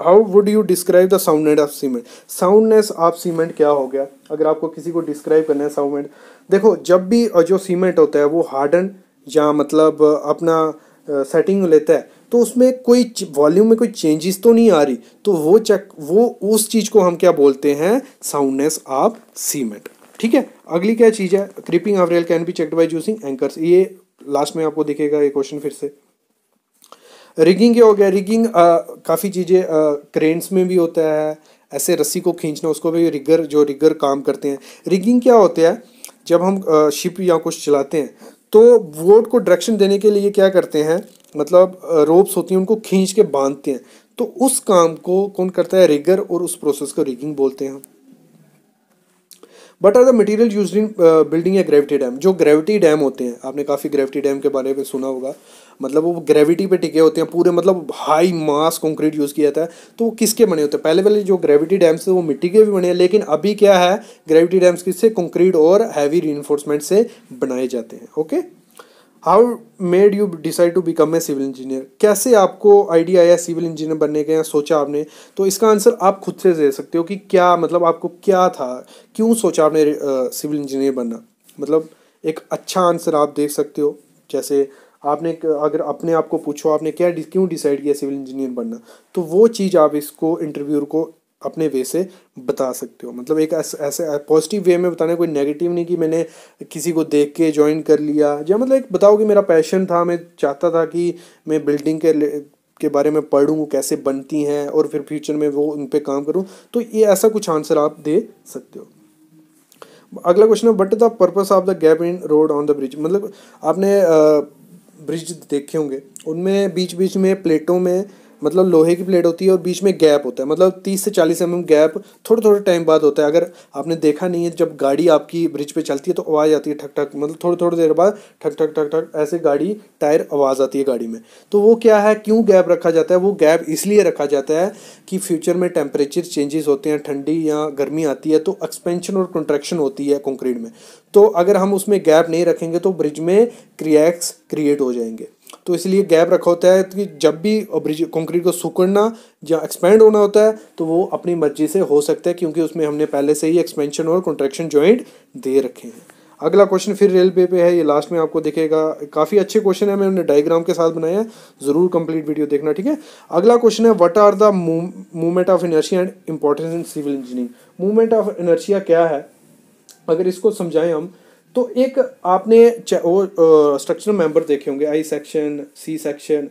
How would you describe the soundness of cement? Soundness of cement क्या हो गया? अगर आपको किसी को डिस्क्राइब करना है साउंडनेस, देखो जब भी जो सीमेंट होता है वो हार्डन या मतलब अपना सेटिंग लेता है, तो उसमें कोई वॉल्यूम में कोई चेंजेस तो नहीं आ रही, तो वो उस चीज़ को हम क्या बोलते हैं? Soundness of cement. ठीक है, अगली क्या चीज़ है? Creeping of rail can be checked by using anchors. ये लास्ट में आपको दिखेगा ये क्वेश्चन फिर से। रिगिंग क्या हो गया? रिगिंग काफ़ी चीज़ें क्रेन्स में भी होता है, ऐसे रस्सी को खींचना, उसको भी रिगर, जो रिगर काम करते हैं। रिगिंग क्या होता है? जब हम शिप या कुछ चलाते हैं तो बोट को डायरेक्शन देने के लिए क्या करते हैं, मतलब रोप्स होती हैं उनको खींच के बांधते हैं। तो उस काम को कौन करता है? रिगर, और उस प्रोसेस को रिगिंग बोलते हैं। But are the material used in building a gravity dam? जो ग्रेविटी डैम होते हैं, आपने काफ़ी ग्रेविटी डैम के बारे में सुना होगा, मतलब वो ग्रेविटी पे टिके होते हैं पूरे, मतलब हाई मास कंक्रीट यूज़ किया जाता है। तो वो किसके बने होते हैं? पहले जो ग्रेविटी डैम्स थे वो मिट्टी के भी बने हैं, लेकिन अभी क्या है, ग्रेविटी डैम्स किससे? कंक्रीट और हैवी रीइंफोर्समेंट से बनाए जाते हैं। Okay, how made you decide to become a civil engineer? कैसे आपको आइडिया आया सिविल इंजीनियर बनने का, सोचा आपने? तो इसका आंसर आप खुद से दे सकते हो कि क्या, मतलब आपको क्या था, क्यों सोचा आपने सिविल इंजीनियर बनना, मतलब एक अच्छा आंसर आप देख सकते हो। जैसे आपने अगर अपने आप को पूछो आपने क्यों डिसाइड किया सिविल इंजीनियर बनना, तो वो चीज़ आप इसको इंटरव्यूअर को अपने वे से बता सकते हो, मतलब एक ऐसे पॉजिटिव वे में बताना, कोई नेगेटिव नहीं कि मैंने किसी को देख के ज्वाइन कर लिया, या मतलब एक बताओ कि मेरा पैशन था, मैं चाहता था कि मैं बिल्डिंग के बारे में पढ़ूँ कैसे बनती हैं और फिर फ्यूचर में वो उन पर काम करूँ। तो ये ऐसा कुछ आंसर आप दे सकते हो। अगला क्वेश्चन है, what is the purpose of the gap in road on the bridge? मतलब आपने ब्रिज देखे होंगे, उनमें बीच बीच में प्लेटों में, मतलब लोहे की प्लेट होती है और बीच में गैप होता है, मतलब 30 से 40 mm गैप थोड़े टाइम बाद होता है। अगर आपने देखा नहीं है, जब गाड़ी आपकी ब्रिज पे चलती है तो आवाज़ आती है ठक ठक, मतलब थोड़ी देर बाद ठक ठक ठक ठक ऐसे गाड़ी टायर आवाज़ आती है गाड़ी में। तो वो क्या है, क्यों गैप रखा जाता है? वो गैप इसलिए रखा जाता है कि फ्यूचर में टेम्परेचर चेंजेस होते हैं, ठंडी या गर्मी आती है, तो एक्सपेंशन और कंट्रैक्शन होती है कंक्रीट में। तो अगर हम उसमें गैप नहीं रखेंगे तो ब्रिज में क्रैक्स क्रिएट हो जाएंगे। तो इसलिए गैप रखा होता है कि जब भी ब्रिज कंक्रीट को सिकुड़ना या एक्सपेंड होना होता है तो वो अपनी मर्जी से हो सकता है, क्योंकि उसमें हमने पहले से ही एक्सपेंशन और कंट्रैक्शन जॉइंट दे रखे हैं। अगला क्वेश्चन फिर रेलवे पे है, ये लास्ट में आपको दिखेगा। काफ़ी अच्छे क्वेश्चन है, मैंने डायग्राम के साथ बनाया है, ज़रूर कंप्लीट वीडियो देखना, ठीक है। अगला क्वेश्चन है, what are the movement of inertia and importance in civil engineering? Movement of inertia क्या है, अगर इसको समझाएं हम तो, एक आपने वो स्ट्रक्चरल मेंबर देखे होंगे आई सेक्शन, सी सेक्शन,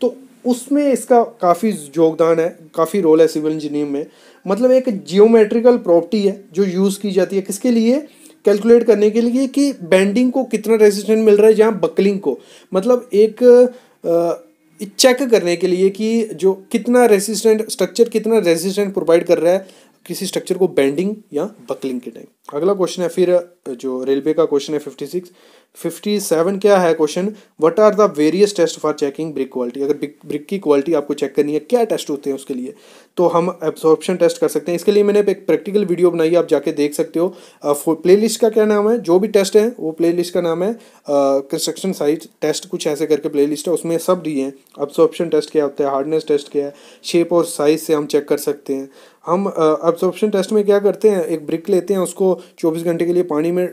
तो उसमें इसका काफ़ी योगदान है, काफ़ी रोल है सिविल इंजीनियरिंग में। मतलब एक जियोमेट्रिकल प्रॉपर्टी है जो यूज़ की जाती है किसके लिए, कैलकुलेट करने के लिए कि बेंडिंग को कितना रेजिस्टेंस मिल रहा है, जहाँ बकलिंग को, मतलब एक चेक करने के लिए कि जो कितना रेजिस्टेंट स्ट्रक्चर कितना रेजिस्टेंट प्रोवाइड कर रहा है किसी स्ट्रक्चर को बेंडिंग या बकलिंग के टाइम। अगला क्वेश्चन है फिर जो रेलवे का क्वेश्चन है 56, 57 क्या है question, what are the various test for checking brick quality. अगर ब्रिक की क्वालिटी आपको चेक करनी है, क्या टेस्ट होते हैं उसके लिए, तो हम एब्जॉर्प्शन टेस्ट कर सकते हैं। इसके लिए मैंने एक प्रैक्टिकल वीडियो बनाई है, आप जाके देख सकते हो। प्लेलिस्ट का क्या नाम है, जो भी टेस्ट है वो प्लेलिस्ट का नाम है कंस्ट्रक्शन साइट टेस्ट, कुछ ऐसे करके प्लेलिस्ट है, उसमें सब दिए हैं। एब्जॉर्प्शन टेस्ट क्या होता है, हार्डनेस टेस्ट क्या है, शेप और साइज से हम चेक कर सकते हैं। हम एब्जॉर्प्शन टेस्ट में क्या करते हैं, एक ब्रिक लेते हैं, उसको 24 घंटे के लिए पानी में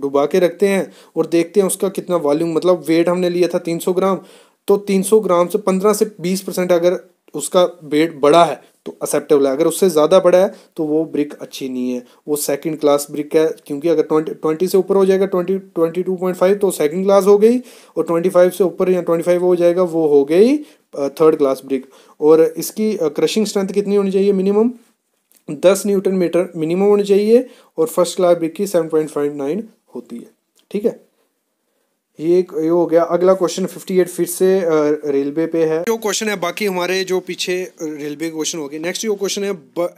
डुबा के रखते हैं और देखते हैं उसका कितना वॉल्यूम, मतलब वेट हमने लिया था 300 ग्राम, तो 300 ग्राम से 15 से 20% अगर उसका वेट बड़ा है तो एक्सेप्टेबल है, अगर उससे ज़्यादा बड़ा है तो वो ब्रिक अच्छी नहीं है, वो सेकंड क्लास ब्रिक है। क्योंकि अगर 20 से ऊपर हो जाएगा, 22.5 तो सेकंड क्लास हो गई, और 25 से ऊपर या 25 हो जाएगा वो हो गई थर्ड क्लास ब्रिक। और इसकी क्रशिंग स्ट्रेंथ कितनी होनी चाहिए, मिनिमम 10 न्यूटन मीटर मिनिमम होनी चाहिए, और फर्स्ट क्लास ब्रिक की 7.59 होती है। ठीक है, ये हो गया। अगला क्वेश्चन 58 फिर से रेलवे पे है, जो क्वेश्चन है बाकी हमारे जो पीछे रेलवे के क्वेश्चन हो गए। नेक्स्ट जो क्वेश्चन है,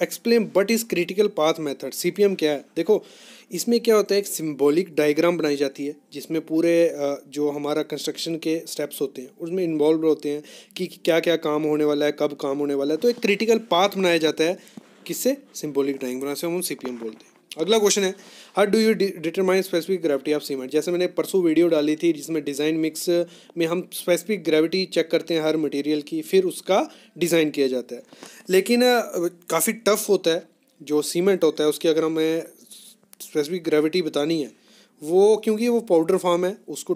explain what is critical path method, CPM क्या है। देखो इसमें क्या होता है, एक सिंबॉलिक डायग्राम बनाई जाती है जिसमें पूरे जो हमारा कंस्ट्रक्शन के स्टेप्स होते हैं उसमें इन्वॉल्व होते हैं कि क्या क्या काम होने वाला है, कब काम होने वाला है। तो एक क्रिटिकल पाथ बनाया जाता है, किससे, सिंबॉलिक डायग्राम से, हम सीपीएम बोलते हैं। अगला क्वेश्चन है, how do you determine specific gravity of cement. जैसे मैंने परसों वीडियो डाली थी जिसमें डिज़ाइन मिक्स में हम स्पेसिफिक ग्रेविटी चेक करते हैं हर मटेरियल की, फिर उसका डिज़ाइन किया जाता है। लेकिन काफ़ी टफ होता है जो सीमेंट होता है, उसकी अगर हमें स्पेसिफिक ग्रेविटी बतानी है, वो क्योंकि वो पाउडर फॉर्म है, उसको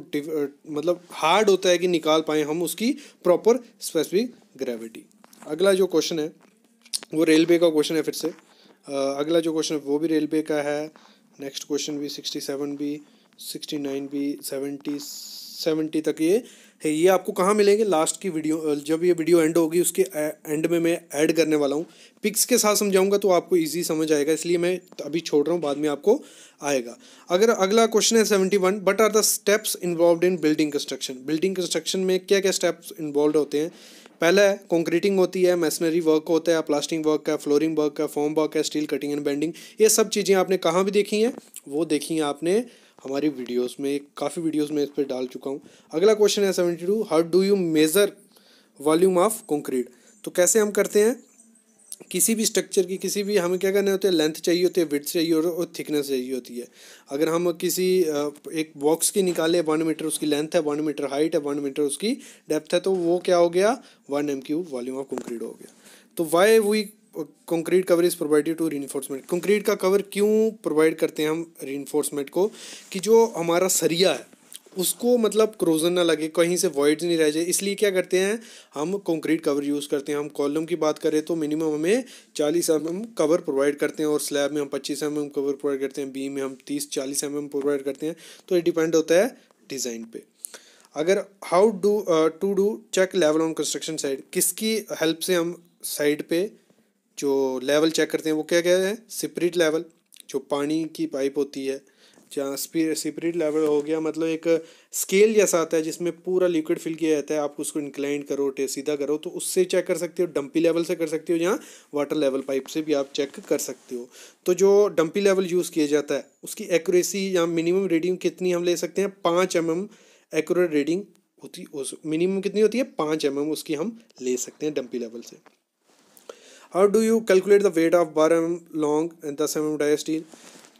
मतलब हार्ड होता है कि निकाल पाएँ हम उसकी प्रॉपर स्पेसिफिक ग्रेविटी। अगला जो क्वेश्चन है वो रेलवे का क्वेश्चन है फिर से, अगला जो क्वेश्चन है वो भी रेलवे का है। नेक्स्ट क्वेश्चन भी 67 भी, 69 भी, 70 तक ये है। ये आपको कहाँ मिलेंगे, लास्ट की वीडियो जब ये वीडियो एंड होगी उसके एंड में मैं ऐड करने वाला हूँ, पिक्स के साथ समझाऊंगा तो आपको इजी समझ आएगा, इसलिए मैं अभी छोड़ रहा हूँ, बाद में आपको आएगा। अगर अगला क्वेश्चन है 71, what are the steps involve in building construction. Building construction में क्या क्या स्टेप्स इन्वॉल्व होते हैं, पहला है कंक्रीटिंग होती है, मैसनरी वर्क होता है, प्लास्टिंग वर्क है, फ्लोरिंग वर्क है, फॉर्म वर्क है, स्टील कटिंग एंड बेंडिंग। ये सब चीज़ें आपने कहाँ भी देखी हैं, वो देखी हैं आपने हमारी वीडियोस में, काफ़ी वीडियोस में इस पर डाल चुका हूँ। अगला क्वेश्चन है 72, how do you measure volume of concrete. तो कैसे हम करते हैं, किसी भी स्ट्रक्चर की किसी भी हमें क्या करने होते हैं, लेंथ चाहिए होती है, विड्थ चाहिए और थिकनेस चाहिए होती है। अगर हम किसी एक बॉक्स की निकाले, 1 मीटर उसकी लेंथ है, 1 मीटर हाइट है, 1 मीटर उसकी डेप्थ है, तो वो क्या हो गया, 1 m³ वॉल्यूम ऑफ कंक्रीट हो गया। तो why we concrete cover is provided to reinforcement. Concrete का कवर क्यों प्रोवाइड करते हैं हम रीइंफोर्समेंट को, कि जो हमारा सरिया है उसको मतलब क्रोजन ना लगे, कहीं से वॉइड्स नहीं रह जाए, इसलिए क्या करते हैं हम कंक्रीट कवर यूज़ करते हैं। हम कॉलम की बात करें तो मिनिमम हमें 40 mm कवर प्रोवाइड करते हैं, और स्लैब में हम 25 mm कवर प्रोवाइड करते हैं, बीम में हम 30-40 mm प्रोवाइड करते हैं। तो ये डिपेंड होता है डिज़ाइन पे। अगर how do to do check level on construction site, किसकी हेल्प से हम साइड पर जो लेवल चेक करते हैं वो क्या क्या है, सेपरेट लेवल, जो पानी की पाइप होती है, जहाँ सेपरेट लेवल हो गया, मतलब एक स्केल जैसा आता है जिसमें पूरा लिक्विड फिल किया जाता है, आप उसको इंक्लाइन करो सीधा करो तो उससे चेक कर सकते हो, डंपी लेवल से कर सकते हो, जहाँ वाटर लेवल पाइप से भी आप चेक कर सकते हो। तो जो डंपी लेवल यूज़ किया जाता है उसकी एक्यूरेसी या मिनिमम रीडिंग कितनी हम ले सकते हैं, 5 mm एक्यूरेट रीडिंग होती, उस मिनिमम कितनी होती है 5 mm उसकी हम ले सकते हैं डंपी लेवल से। How do you calculate the weight of 12 mm long and 10 mm dia steel.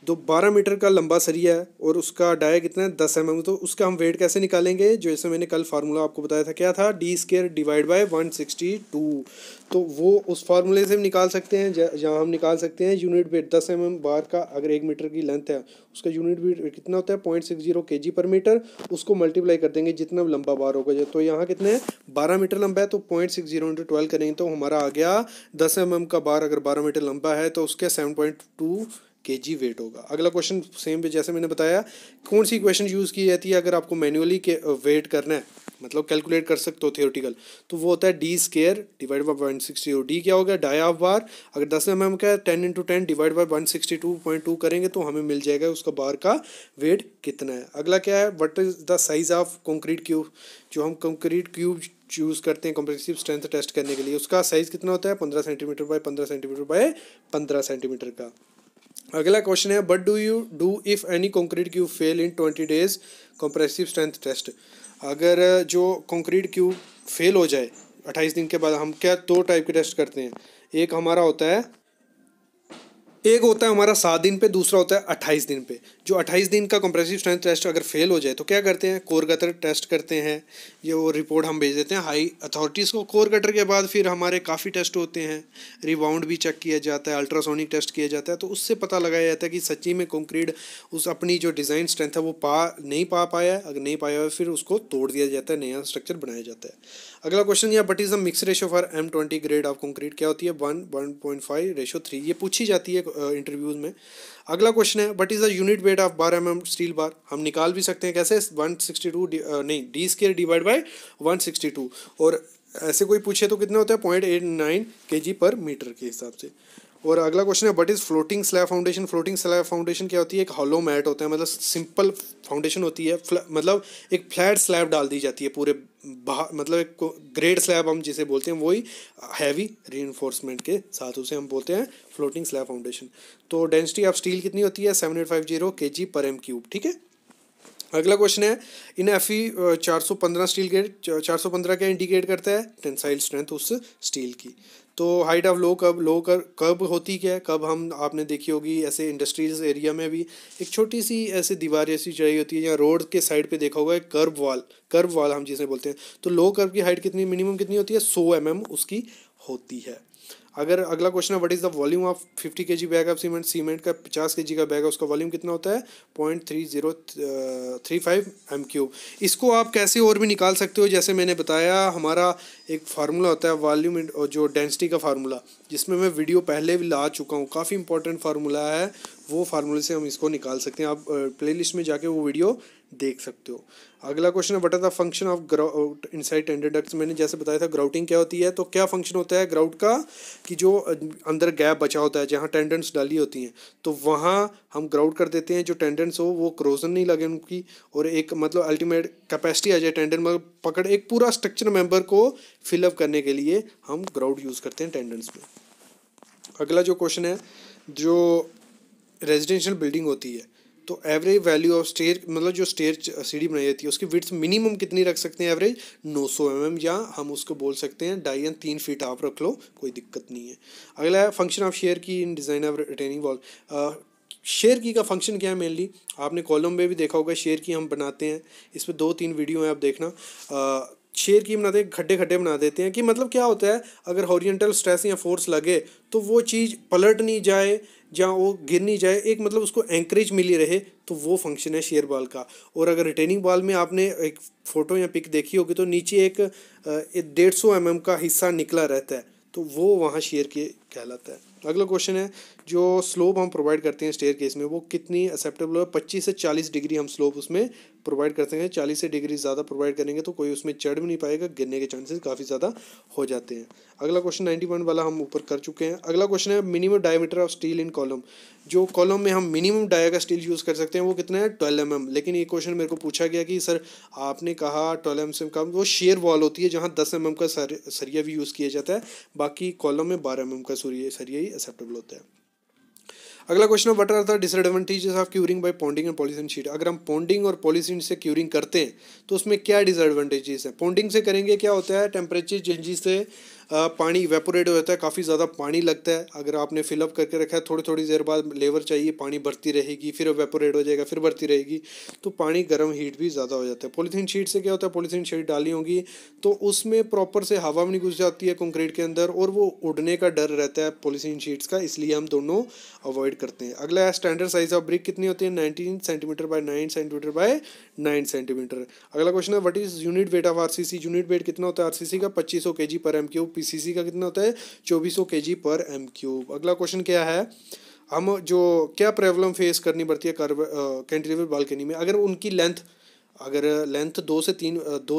तो 12 मीटर का लंबा सरिया है और उसका डाया कितना है 10 mm, तो उसका हम वेट कैसे निकालेंगे, जैसे मैंने कल फार्मूला आपको बताया था, क्या था, D² / 162, तो वो उस फार्मूले से हम निकाल सकते हैं, जहाँ हम निकाल सकते हैं यूनिट वेट 10 mm बार का, अगर 1 मीटर की लेंथ है उसका यूनिट वेट कितना होता है 0.60 kg/m, उसको मल्टीप्लाई कर देंगे जितना लंबा बार होगा। तो यहाँ कितना है 12 मीटर लंबा है, तो 0.60 × 12 करेंगे तो हमारा आ गया 10 mm का बार, अगर 12 मीटर लंबा है तो उसके 7.2 kg वेट होगा। अगला क्वेश्चन सेम पे, जैसे मैंने बताया कौन सी इक्वेशन यूज़ की जाती है अगर आपको मैन्युअली के वेट करना है, मतलब कैलकुलेट कर सकते हो थियोरटिकल, तो वो होता है D² / 162। डी क्या होगा, डाया ऑफ बार, अगर 10 mm का 10 × 10 / 162.2 करेंगे तो हमें मिल जाएगा उसका बार का वेट कितना है। अगला क्या है, what is the size of concrete cube, जो हम कंक्रीट क्यूब चूज़ करते हैं कंप्रेसिव स्ट्रेंथ टेस्ट करने के लिए, उसका साइज़ कितना होता है 15 cm × 15 cm / 15 cm का। अगला क्वेश्चन है but do you do if any concrete cube fail in 20 days compressive strength test. अगर जो कंक्रीट क्यूब फेल हो जाए 28 दिन के बाद, हम क्या दो टाइप के टेस्ट करते हैं, एक होता है हमारा 7 दिन पे, दूसरा होता है 28 दिन पे। जो 28 दिन का कंप्रेसिव स्ट्रेंथ टेस्ट अगर फेल हो जाए तो क्या करते हैं, कोर कटर टेस्ट करते हैं। ये वो रिपोर्ट हम भेज देते हैं हाई अथॉरिटीज़ को। कोर कटर के बाद फिर हमारे काफ़ी टेस्ट होते हैं, रिबाउंड भी चेक किया जाता है, अल्ट्रासोनिक टेस्ट किया जाता है, तो उससे पता लगाया जाता है कि सच्ची में कंक्रीट उस अपनी जो डिज़ाइन स्ट्रेंथ है वो नहीं पा पाया। अगर नहीं पाया है फिर उसको तोड़ दिया जाता है, नया स्ट्रक्चर बनाया जाता है। अगला क्वेश्चन यह but is the mix ratio for M20 grade of concrete, क्या होती है 1:5:3, ये पूछी जाती है इंटरव्यूज में। अगला क्वेश्चन है what is the unit weight of bar M M steel bar. हम निकाल भी सकते हैं कैसे, 162 D² डिवाइड बाय 162, और ऐसे कोई पूछे तो कितना होता है 0.89 kg/m के हिसाब से। और अगला क्वेश्चन है what is floating slab foundation. Floating slab foundation क्या होती है, एक हॉलो मैट होता है, मतलब सिंपल फाउंडेशन होती है, मतलब एक फ्लैट स्लैब डाल दी जाती है पूरे बाहर, मतलब एक ग्रेड स्लैब हम जिसे बोलते हैं वही हैवी रीइंफोर्समेंट के साथ, उसे हम बोलते हैं फ्लोटिंग स्लैब फाउंडेशन। तो डेंसिटी ऑफ स्टील कितनी होती है 7850 kg/m³, ठीक है। अगला क्वेश्चन है इन एफई 415 स्टील ग्रेड, 415 क्या इंडिकेट करता है, टेंसाइल स्ट्रेंथ उस स्टील की। तो हाइट ऑफ लो कर्ब होती क्या है, कब हम आपने देखी होगी ऐसे इंडस्ट्रीज एरिया में भी एक छोटी सी ऐसे दीवार ऐसी चढ़ाई होती है, या रोड के साइड पे देखा होगा एक कर्ब वाल हम जिसे बोलते हैं। तो लो कर्ब की हाइट कितनी मिनिमम कितनी होती है 100 mm उसकी होती है। अगर अगला क्वेश्चन है what is the volume of 50 kg bag of cement. Cement का 50 kg का बैग है, उसका वॉल्यूम कितना होता है 0.3035 m³। इसको आप कैसे और भी निकाल सकते हो, जैसे मैंने बताया हमारा एक फार्मूला होता है वॉल्यूम और जो डेंसिटी का फार्मूला, जिसमें मैं वीडियो पहले भी ला चुका हूँ, काफ़ी इंपॉर्टेंट फार्मूला है, वो फार्मूले से हम इसको निकाल सकते हैं। आप प्लेलिस्ट में जाके वो वीडियो देख सकते हो। अगला क्वेश्चन है what is the function of grout inside tender ducts. मैंने जैसे बताया था ग्राउटिंग क्या होती है, तो क्या फंक्शन होता है ग्राउट का, कि जो अंदर गैप बचा होता है जहाँ टेंडेंट्स डाली होती हैं तो वहाँ हम ग्राउट कर देते हैं, जो टेंडेंट्स हो वो क्रोजन नहीं लगे उनकी, और एक मतलब अल्टीमेट कैपेसिटी आ जाए टेंडेंट मतलब पकड़, एक पूरा स्ट्रक्चर मेम्बर को फिलअप करने के लिए हम ग्राउट यूज़ करते हैं टेंडेंट्स में। अगला जो क्वेश्चन है जो रेजिडेंशियल बिल्डिंग होती है तो एवरेज वैल्यू ऑफ स्टेयर, मतलब जो स्टेयर सीढ़ी बनाई जाती है उसकी विड्थ मिनिमम कितनी रख सकते हैं, एवरेज 900 mm, या हम उसको बोल सकते हैं 2.5 या 3 फीट आप रख लो, कोई दिक्कत नहीं है। अगला है function of shear key in design of retaining wall. Shear key का फंक्शन क्या है, मेनली आपने कॉलम में भी देखा होगा शेयर की हम बनाते हैं, इस पर 2-3 वीडियो हैं आप देखना। शेयर की बनाते हैं खड्डे बना देते हैं, कि मतलब क्या होता है अगर हॉरिजॉन्टल स्ट्रेस या फोर्स लगे तो वो चीज़ पलट नहीं जाए, जहाँ वो गिर नहीं जाए, एक मतलब उसको एंकरेज मिली रहे, तो वो फंक्शन है शेयर बाल का। और अगर रिटेनिंग बाल में आपने एक फ़ोटो या पिक देखी होगी तो नीचे एक 150 mm का हिस्सा निकला रहता है, तो वो वहाँ शेयर के कहलाता है। अगला क्वेश्चन है जो स्लोप हम प्रोवाइड करते हैं स्टेयर केस में वो कितनी एक्सेप्टेबल है, 25 से 40 डिग्री हम स्लोप उसमें प्रोवाइड करते हैं। 40 से डिग्री ज़्यादा प्रोवाइड करेंगे तो कोई उसमें चढ़ भी नहीं पाएगा, गिरने के चांसेस काफ़ी ज़्यादा हो जाते हैं। अगला क्वेश्चन 91 वाला हम ऊपर कर चुके हैं। अगला क्वेश्चन है minimum diameter of steel in column. जो कॉलम में हम मिनिमम डाया का स्टील यूज़ कर सकते हैं वो कितना है 12 mm। लेकिन ये क्वेश्चन मेरे को पूछा गया कि सर आपने कहा 12 mm से कम, वो शेयर वॉल होती है जहाँ 10 mm का सरिया भी यूज़ किया जाता है, बाकी कॉलम में 12 mm का सरिया ही एक्सेप्टेबल होता है। अगला क्वेश्चन है what are the disadvantages of curing by ponding and polishing sheet. अगर हम पॉन्डिंग और पॉलिशिंग से क्यूरिंग करते हैं तो उसमें क्या डिसएडवांटेजेस हैं। पॉन्डिंग से करेंगे क्या होता है, टेम्परेचर चेंजेस से पानी इवेपोरेट हो जाता है, काफ़ी ज़्यादा पानी लगता है। अगर आपने फिलअप करके रखा है थोड़ी देर बाद लेवर चाहिए, पानी बढ़ती रहेगी, फिर इवेपोरेट हो जाएगा, फिर बढ़ती रहेगी, तो पानी गर्म हीट भी ज़्यादा हो जाता है। पॉलीथीन शीट से क्या होता है, पॉलीथीन शीट डाली होंगी तो उसमें प्रॉपर से हवा भी नहीं घुस जाती है कंक्रीट के अंदर, और वो उड़ने का डर रहता है पॉलीथीन शीट्स का, इसलिए हम दोनों अवॉइड करते हैं। अगला है स्टैंडर्ड साइज ऑफ ब्रिक कितनी होती है 19 cm by 9 cm by 9 cm। अगला क्वेश्चन है what is unit weight of RCC. Unit weight कितना होता है आरसीसी का 2500 kg/m³। पीसीसी का कितना होता है 2400 kg/m³। अगला क्वेश्चन क्या है, हम जो क्या प्रॉब्लम फेस करनी पड़ती है कैंटिलीवर बालकनी में, अगर उनकी लेंथ अगर लेंथ 2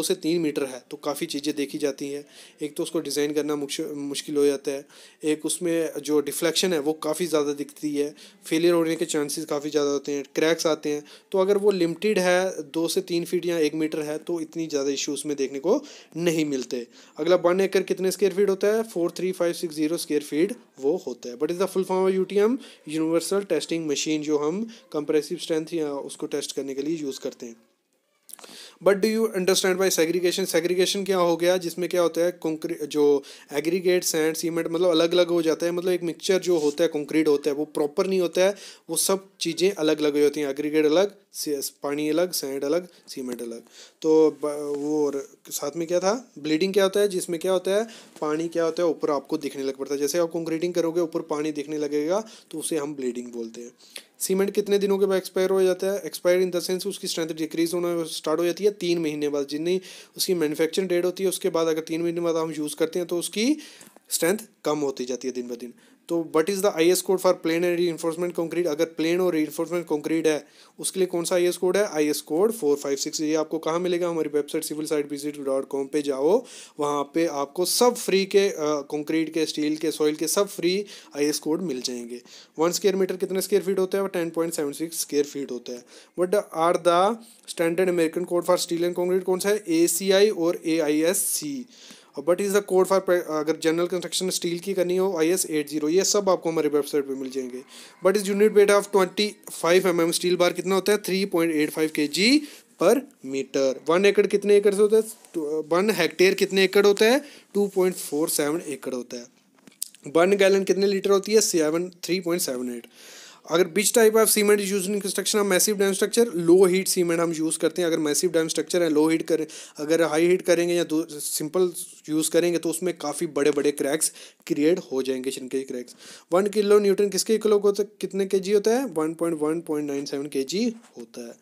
से 3 मीटर है तो काफ़ी चीज़ें देखी जाती हैं। एक तो उसको डिज़ाइन करना मुश्किल हो जाता है, एक उसमें जो डिफ्लेक्शन है वो काफ़ी ज़्यादा दिखती है, फेलियर होने के चांसेस काफ़ी ज़्यादा होते हैं, क्रैक्स आते हैं। तो अगर वो लिमिटेड है 2 से 3 फीट या 1 मीटर है तो इतनी ज़्यादा इशू उसमें देखने को नहीं मिलते। अगला 1 एकड़ कितने स्क्वायर फीट होता है? 43560 स्क्वायर फीट वो होता है। But is the full form of UTM? Universal testing machine, जो हम कंप्रेसिव स्ट्रेंथ या उसको टेस्ट करने के लिए यूज़ करते हैं। But do you understand by segregation? Segregation क्या हो गया, जिसमें क्या होता है कंक्रीट जो एग्रीगेट सैंड सीमेंट मतलब अलग अलग हो जाता है, मतलब एक मिक्सचर जो होता है कंक्रीट होता है वो प्रॉपर नहीं होता है, वो सब चीज़ें अलग अलग हो जाती हैं। एग्रीगेट अलग, पानी अलग, सैंड अलग, सीमेंट अलग। तो वो साथ में क्या था, ब्लीडिंग क्या होता है, जिसमें क्या होता है पानी क्या होता है ऊपर आपको दिखने लग पड़ता है, जैसे आप कंक्रीटिंग करोगे ऊपर पानी दिखने लगेगा तो उसे हम ब्लीडिंग बोलते हैं। सीमेंट कितने दिनों के बाद एक्सपायर हो जाता है? एक्सपायर इन द सेंस उसकी स्ट्रेंथ डिक्रीज होना स्टार्ट हो जाती है 3 महीने बाद, जितनी उसकी मैन्युफैक्चरिंग डेट होती है उसके बाद अगर 3 महीने बाद हम यूज़ करते हैं तो उसकी स्ट्रेंथ कम होती जाती है दिन ब दिन। तो what is the IS code for plain and reinforcement concrete? अगर प्लेन और रीइंफोर्समेंट कंक्रीट है उसके लिए कौन सा आईएस कोड है? IS code 456। ये आपको कहाँ मिलेगा? हमारी वेबसाइट civilsitevisit.com पे जाओ, वहाँ पे आपको सब फ्री के कंक्रीट के, स्टील के, सॉइल के सब फ्री आईएस कोड मिल जाएंगे। 1 स्क्वायर मीटर कितने स्क्वायर फीट होता है? वो 10.76 स्क्वायर फीट होता है। What are the standard American code for steel and concrete? कौन सा है? ACI और AISC। But is the code for, अगर जनरल कंस्ट्रक्शन स्टील की करनी हो IS 80, ये सब आपको हमारी वेबसाइट पे मिल जाएंगे। But is unit weight of 25 mm steel bar कितना होता है? 3.85 kg पर मीटर। 1 एकड़ कितने एकड़ से होता है? 1 हेक्टेयर कितने एकड़ होता है? 2.47 एकड़ होता है। 1 गैलन कितने लीटर होती है? 3.78। अगर which type of cement is use in construction of massive dam structure? Low heat cement हम यूज़ करते हैं। अगर मैसिव डैम स्ट्रक्चर है, लो हीट करें, अगर हाई हीट करेंगे या सिंपल यूज़ करेंगे तो उसमें काफ़ी बड़े बड़े क्रैक्स क्रिएट हो जाएंगे, छिनके क्रैक्स। 1 किलो न्यूटन किसके किलो होता है, कितने के जी होता है? 1.97 kg होता है।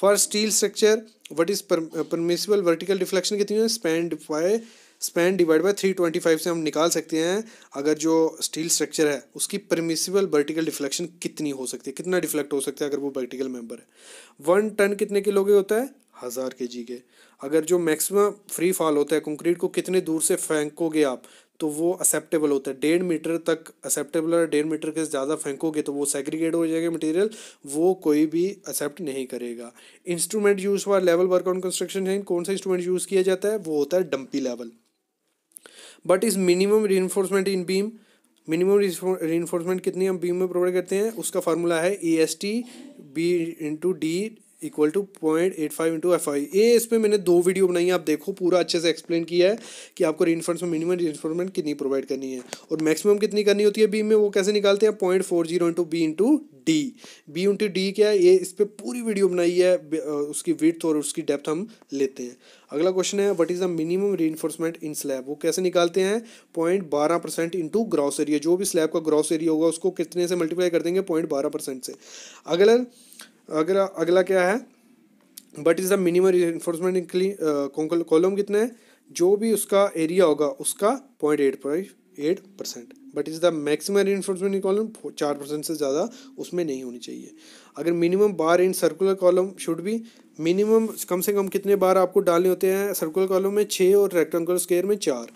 For steel structure what is permissible vertical deflection कितनी है? स्पैन डिवाइड बाय 325 से हम निकाल सकते हैं अगर जो स्टील स्ट्रक्चर है उसकी परमिसिबल वर्टिकल डिफ्लेक्शन कितनी हो सकती है, कितना डिफ्लेक्ट हो सकता है अगर वो वर्टिकल मेंबर है। 1 टन कितने किलो के होता है? 1000 kg के। अगर जो मैक्सिमम फ्री फॉल होता है कंक्रीट को कितने दूर से फेंकोगे आप तो वो एक्सेप्टेबल होता है, 1.5 मीटर तक एक्सेप्टेबल है। 1.5 मीटर के ज़्यादा फेंकोगे तो वो सेग्रीगेट हो जाएगा मटेरियल, वो कोई भी एक्सेप्ट नहीं करेगा। Instrument use for level work on construction, कौन सा इंस्ट्रूमेंट यूज़ किया जाता है? वो होता है dumpy level. But is minimum reinforcement in beam, minimum reinforcement कितनी हम बीम में प्रोवाइड करते हैं उसका फार्मूला है ASTB × D = 0.85 × FI। ये इस पर मैंने 2 वीडियो बनाई है, आप देखो पूरा अच्छे से एक्सप्लेन किया है कि आपको रीइंफोर्समेंट, मिनिमम रीइंफोर्समेंट कितनी प्रोवाइड करनी है और मैक्सिमम कितनी करनी होती है बीम में, वो कैसे निकालते हैं? 0.40 × B × D। B × D क्या है, ये इस पर पूरी वीडियो बनाई है, उसकी विड्थ और उसकी डेप्थ हम लेते हैं। अगला क्वेश्चन है what is the minimum reinforcement in slab? वो कैसे निकालते हैं? 0.12% × ग्रॉस एरिया। जो भी स्लैब का ग्रॉस एरिया होगा उसको कितने से मल्टीप्लाई कर देंगे? 0.12% से। अगला क्या है? But is the minimum reinforcement in clean column कितना है? जो भी उसका एरिया होगा उसका 0.8%। But is the maximum reinforcement in column 4% से ज़्यादा उसमें नहीं होनी चाहिए। अगर minimum bar in circular column should be, minimum कम से कम कितने बार आपको डालने होते हैं? सर्कुलर कॉलम में 6 और रेक्टेंगुलर स्क्वायर में 4,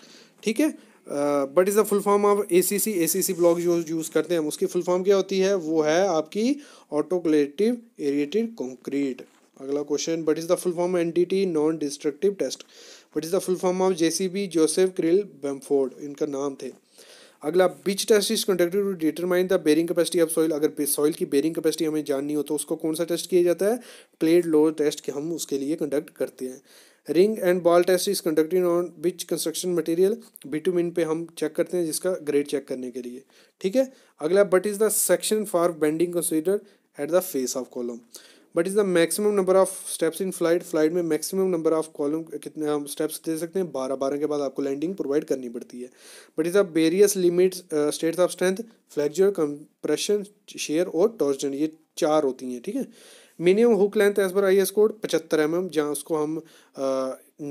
ठीक है। But is the full form of ACC? ACC block जो यूज़ करते हैं हम, उसकी फुल फॉर्म क्या होती है? वो है आपकी ऑटोक्लेव एरिएटेड कंक्रीट। अगला question, what is the full form NDT non destructive test? What is the full form of JCB? Joseph Cyril Bamford इनका नाम थे। अगला, which test is conducted to determine the bearing capacity of soil? अगर soil की bearing capacity हमें जाननी हो तो उसको कौन सा टेस्ट किया जाता है? प्लेट लोड टेस्ट के हम उसके लिए कंडक्ट करते हैं। Ring and ball test is conducted on which construction material? Bitumen पे हम चेक करते हैं जिसका ग्रेड चेक करने के लिए, ठीक है। अगला, what is the section for bending considered at the face of column? What is the maximum number of steps in flight? Flight में मैक्सिमम नंबर ऑफ कॉलम कितने हम स्टेप्स दे सकते हैं? 12 के बाद आपको लैंडिंग प्रोवाइड करनी पड़ती है। But is the various limits states of strength? Flexure, compression, shear और टॉर्जन, ये 4 होती हैं, ठीक है। मिनिमम हुक लेंथ एज पर IS कोड 75 mm, जहाँ उसको हम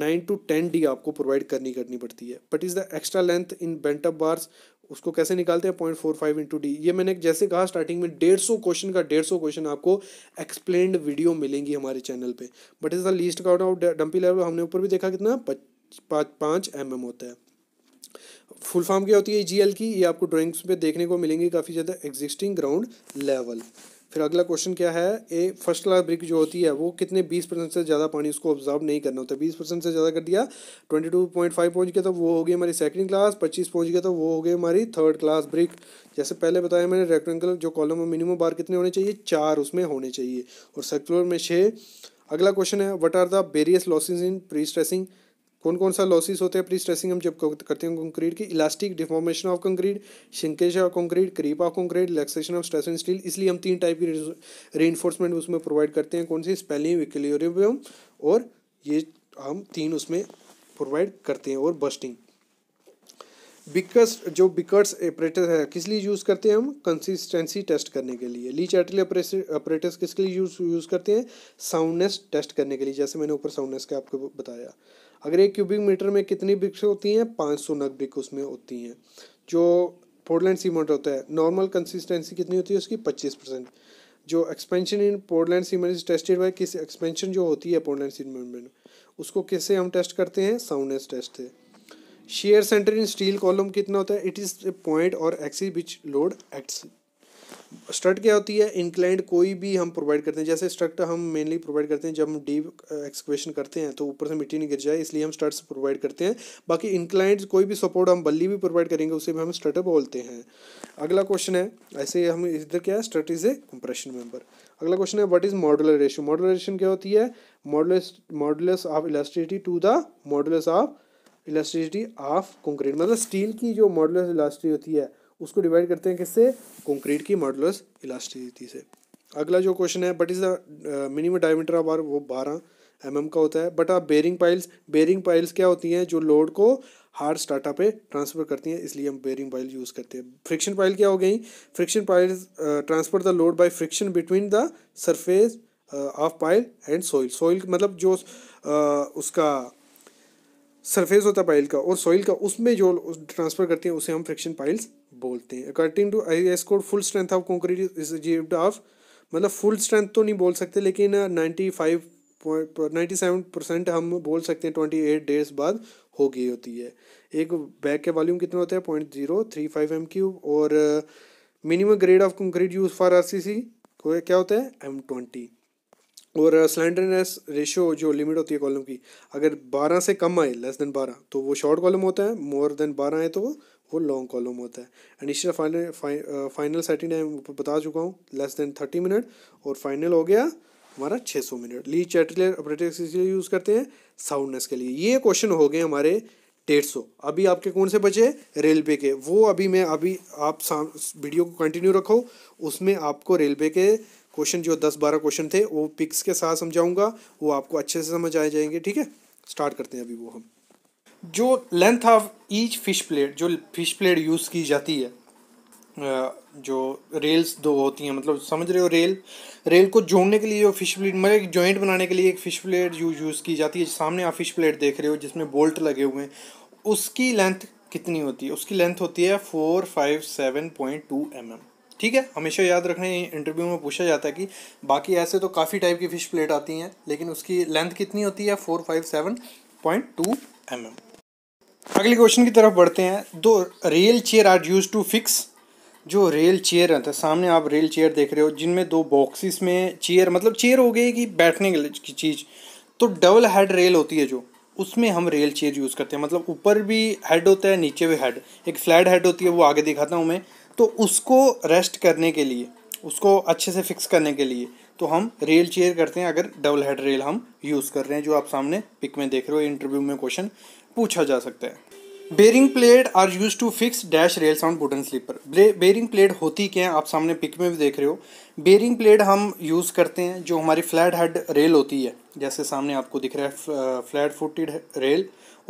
9 to 10D आपको प्रोवाइड करनी पड़ती है। But is the extra length in bent up bars? उसको कैसे निकालते हैं 0.45 इंटू डी। ये मैंने जैसे कहा स्टार्टिंग में 150 क्वेश्चन का 150 क्वेश्चन आपको एक्सप्लेन्ड वीडियो मिलेंगी हमारे चैनल पे। What is the least count of dumpy level, हमने ऊपर भी देखा कितना 5 mm होता है। फुल फॉर्म क्या होती है जी एल की, ये आपको ड्राइंग्स पे देखने को मिलेंगी काफ़ी ज़्यादा। Existing ground level. फिर अगला क्वेश्चन क्या है, ए फर्स्ट क्लास ब्रिक जो होती है वो कितने 20% से ज़्यादा पानी उसको ऑब्जर्व नहीं करना होता। 20% से ज़्यादा कर दिया 22.5 पहुँच गया तो वो हो गई हमारी सेकंड क्लास, 25 पहुँच गया तो वो हो गई हमारी थर्ड क्लास ब्रिक। जैसे पहले बताया मैंने रेक्टेंगल जो कॉलम में मिनिमम बार कितने होने चाहिए 4 उसमें होने चाहिए और सर्कुलर में 6। अगला क्वेश्चन है what are the various losses in pre stressing, कौन कौन सा लॉसेस होते हैं प्री स्ट्रेसिंग हम जब करते हैं कंक्रीट की। Elastic, deformation of concrete, shrinkage of concrete, creep of concrete, relaxation of stress in steel. इसलिए हम 3 टाइप की रेइनफोर्समेंट उसमें प्रोवाइड करते हैं, कौन सी स्पेलिंग, इक्विलिब्रियम और ये हम 3 उसमें प्रोवाइड करते हैं। और बस्टिंग बिकर्स, जो बिकर्स अपरेटस है किस लिए यूज़ करते हैं हम, कंसिस्टेंसी टेस्ट करने के लिए। लीच एटली अपरेटस किस लिए यूज़ करते हैं, साउंडनेस टेस्ट करने के लिए। जैसे मैंने ऊपर साउंडनेस का आपको बताया। अगर एक क्यूबिक मीटर में कितनी ब्रिक्स होती हैं 500 नग ब्रिक उसमें होती हैं। जो पोर्टलैंड सीमेंट होता है नॉर्मल कंसिस्टेंसी कितनी होती है उसकी 25%। जो expansion in Portland cement is tested by किस, एक्सपेंशन जो होती है पोर्टलैंड सीमेंट में उसको किससे हम टेस्ट करते हैं, साउंडनेस टेस्ट से। Shear centre in steel column कितना होता है, इट इज़ ए पॉइंट और axis which load acts. Strut क्या होती है, इंक्लाइंड कोई भी हम प्रोवाइड करते हैं। जैसे स्ट्रट हम मेनली प्रोवाइड करते हैं जब हम डीप एक्सकेवेशन करते हैं तो ऊपर से मिट्टी नहीं गिर जाए, इसलिए हम स्ट्रट्स प्रोवाइड करते हैं। बाकी इंक्लाइंड कोई भी सपोर्ट हम बल्ली भी प्रोवाइड करेंगे उसे भी हम स्ट्रट बोलते हैं। अगला क्वेश्चन है ऐसे हम इधर क्या है, strut is a compression member. अगला क्वेश्चन है what is modular ratio, modulation क्या होती है, modulus of elasticity to the modulus of elasticity of concrete. मतलब स्टील की जो मॉडुलस इलास्टिसिटी होती है उसको डिवाइड करते हैं किससे, कंक्रीट की मॉडुलस इलास्टिसिटी से। अगला जो क्वेश्चन है what is the minimum diameter of bar, वो 12 mm का होता है। बट आप बेरिंग पाइल्स, बेरिंग पाइल्स क्या होती हैं जो लोड को हार्ड स्टाटा पे ट्रांसफ़र करती हैं, इसलिए हम बेरिंग पाइल यूज़ करते हैं। फ्रिक्शन पाइल क्या हो गई, friction piles transfer the load by friction between the surface of pile and soil. Soil मतलब जो उसका सरफेस होता है पाइल का और सॉइल का, उसमें जो ट्रांसफर करते हैं उसे हम फ्रिक्शन पाइल्स बोलते हैं। According to IS code full strength of concrete is achieved of, मतलब फुल स्ट्रेंथ तो नहीं बोल सकते लेकिन 97% हम बोल सकते हैं 28 डेज बाद हो गई होती है। एक बैग के वॉल्यूम कितना होता है 0.035 m³ और minimum grade of concrete use for RCC को क्या होता है M20। और स्लैंडरनेस रेशियो जो लिमिट होती है कॉलम की, अगर 12 से कम आए लेस देन 12 तो वो शॉर्ट कॉलम होता है, मोर देन 12 आए तो वो लॉन्ग कॉलम होता है। एंड इसका फाइनल सेटिंग टाइम ऊपर बता चुका हूँ लेस देन 30 मिनट और फाइनल हो गया हमारा 600 मिनट। लीच चैटलियर अपरेटस इसलिए यूज़ करते हैं साउंडनेस के लिए। ये क्वेश्चन हो गए हमारे 150। अभी आपके कौन से बचे, रेलवे के, वो अभी मैं अभी आप वीडियो को कंटिन्यू रखो, उसमें आपको रेलवे के क्वेश्चन जो 10-12 क्वेश्चन थे वो पिक्स के साथ समझाऊंगा, वो आपको अच्छे से समझ आ जाएंगे। ठीक है, स्टार्ट करते हैं अभी वो हम। जो length of each fish plate, जो फिश प्लेट यूज़ की जाती है, जो रेल्स दो होती हैं, मतलब समझ रहे हो, रेल रेल को जोड़ने के लिए जो फिश प्लेट, मतलब एक जॉइंट बनाने के लिए एक फिश प्लेट यूज़ की जाती है। सामने आप फिश प्लेट देख रहे हो जिसमें बोल्ट लगे हुए हैं, उसकी लेंथ कितनी होती है, उसकी लेंथ होती है 457.2 mm। ठीक है, हमेशा याद रखना, इंटरव्यू में पूछा जाता है कि बाकी ऐसे तो काफ़ी टाइप की फ़िश प्लेट आती हैं लेकिन उसकी लेंथ कितनी होती है 457.2 mm। अगले क्वेश्चन की तरफ बढ़ते हैं। दो rail chair are use to fix, जो रेल चेयर रहता है, सामने आप रेल चेयर देख रहे हो जिनमें दो बॉक्सिस में चेयर, मतलब चेयर हो गई कि बैठने के लिए की चीज़, तो डबल हेड रेल होती है जो, उसमें हम रेल चेयर यूज़ करते हैं। मतलब ऊपर भी हेड होता है नीचे भी हेड, एक फ्लैट हेड होती है वो आगे दिखाता हूँ मैं। तो उसको रेस्ट करने के लिए, उसको अच्छे से फिक्स करने के लिए तो हम रेल चेयर करते हैं, अगर डबल हेड रेल हम यूज़ कर रहे हैं जो आप सामने पिक में देख रहे हो। इंटरव्यू में क्वेश्चन पूछा जा सकता है। Bearing plate are use to fix dash rail sound wooden sleeper. Bearing plate होती क्या है, आप सामने पिक में भी देख रहे हो। बेरिंग प्लेट हम यूज़ करते हैं जो हमारी फ्लैट हेड रेल होती है, जैसे सामने आपको दिख रहा है फ्लैट फुटेड रेल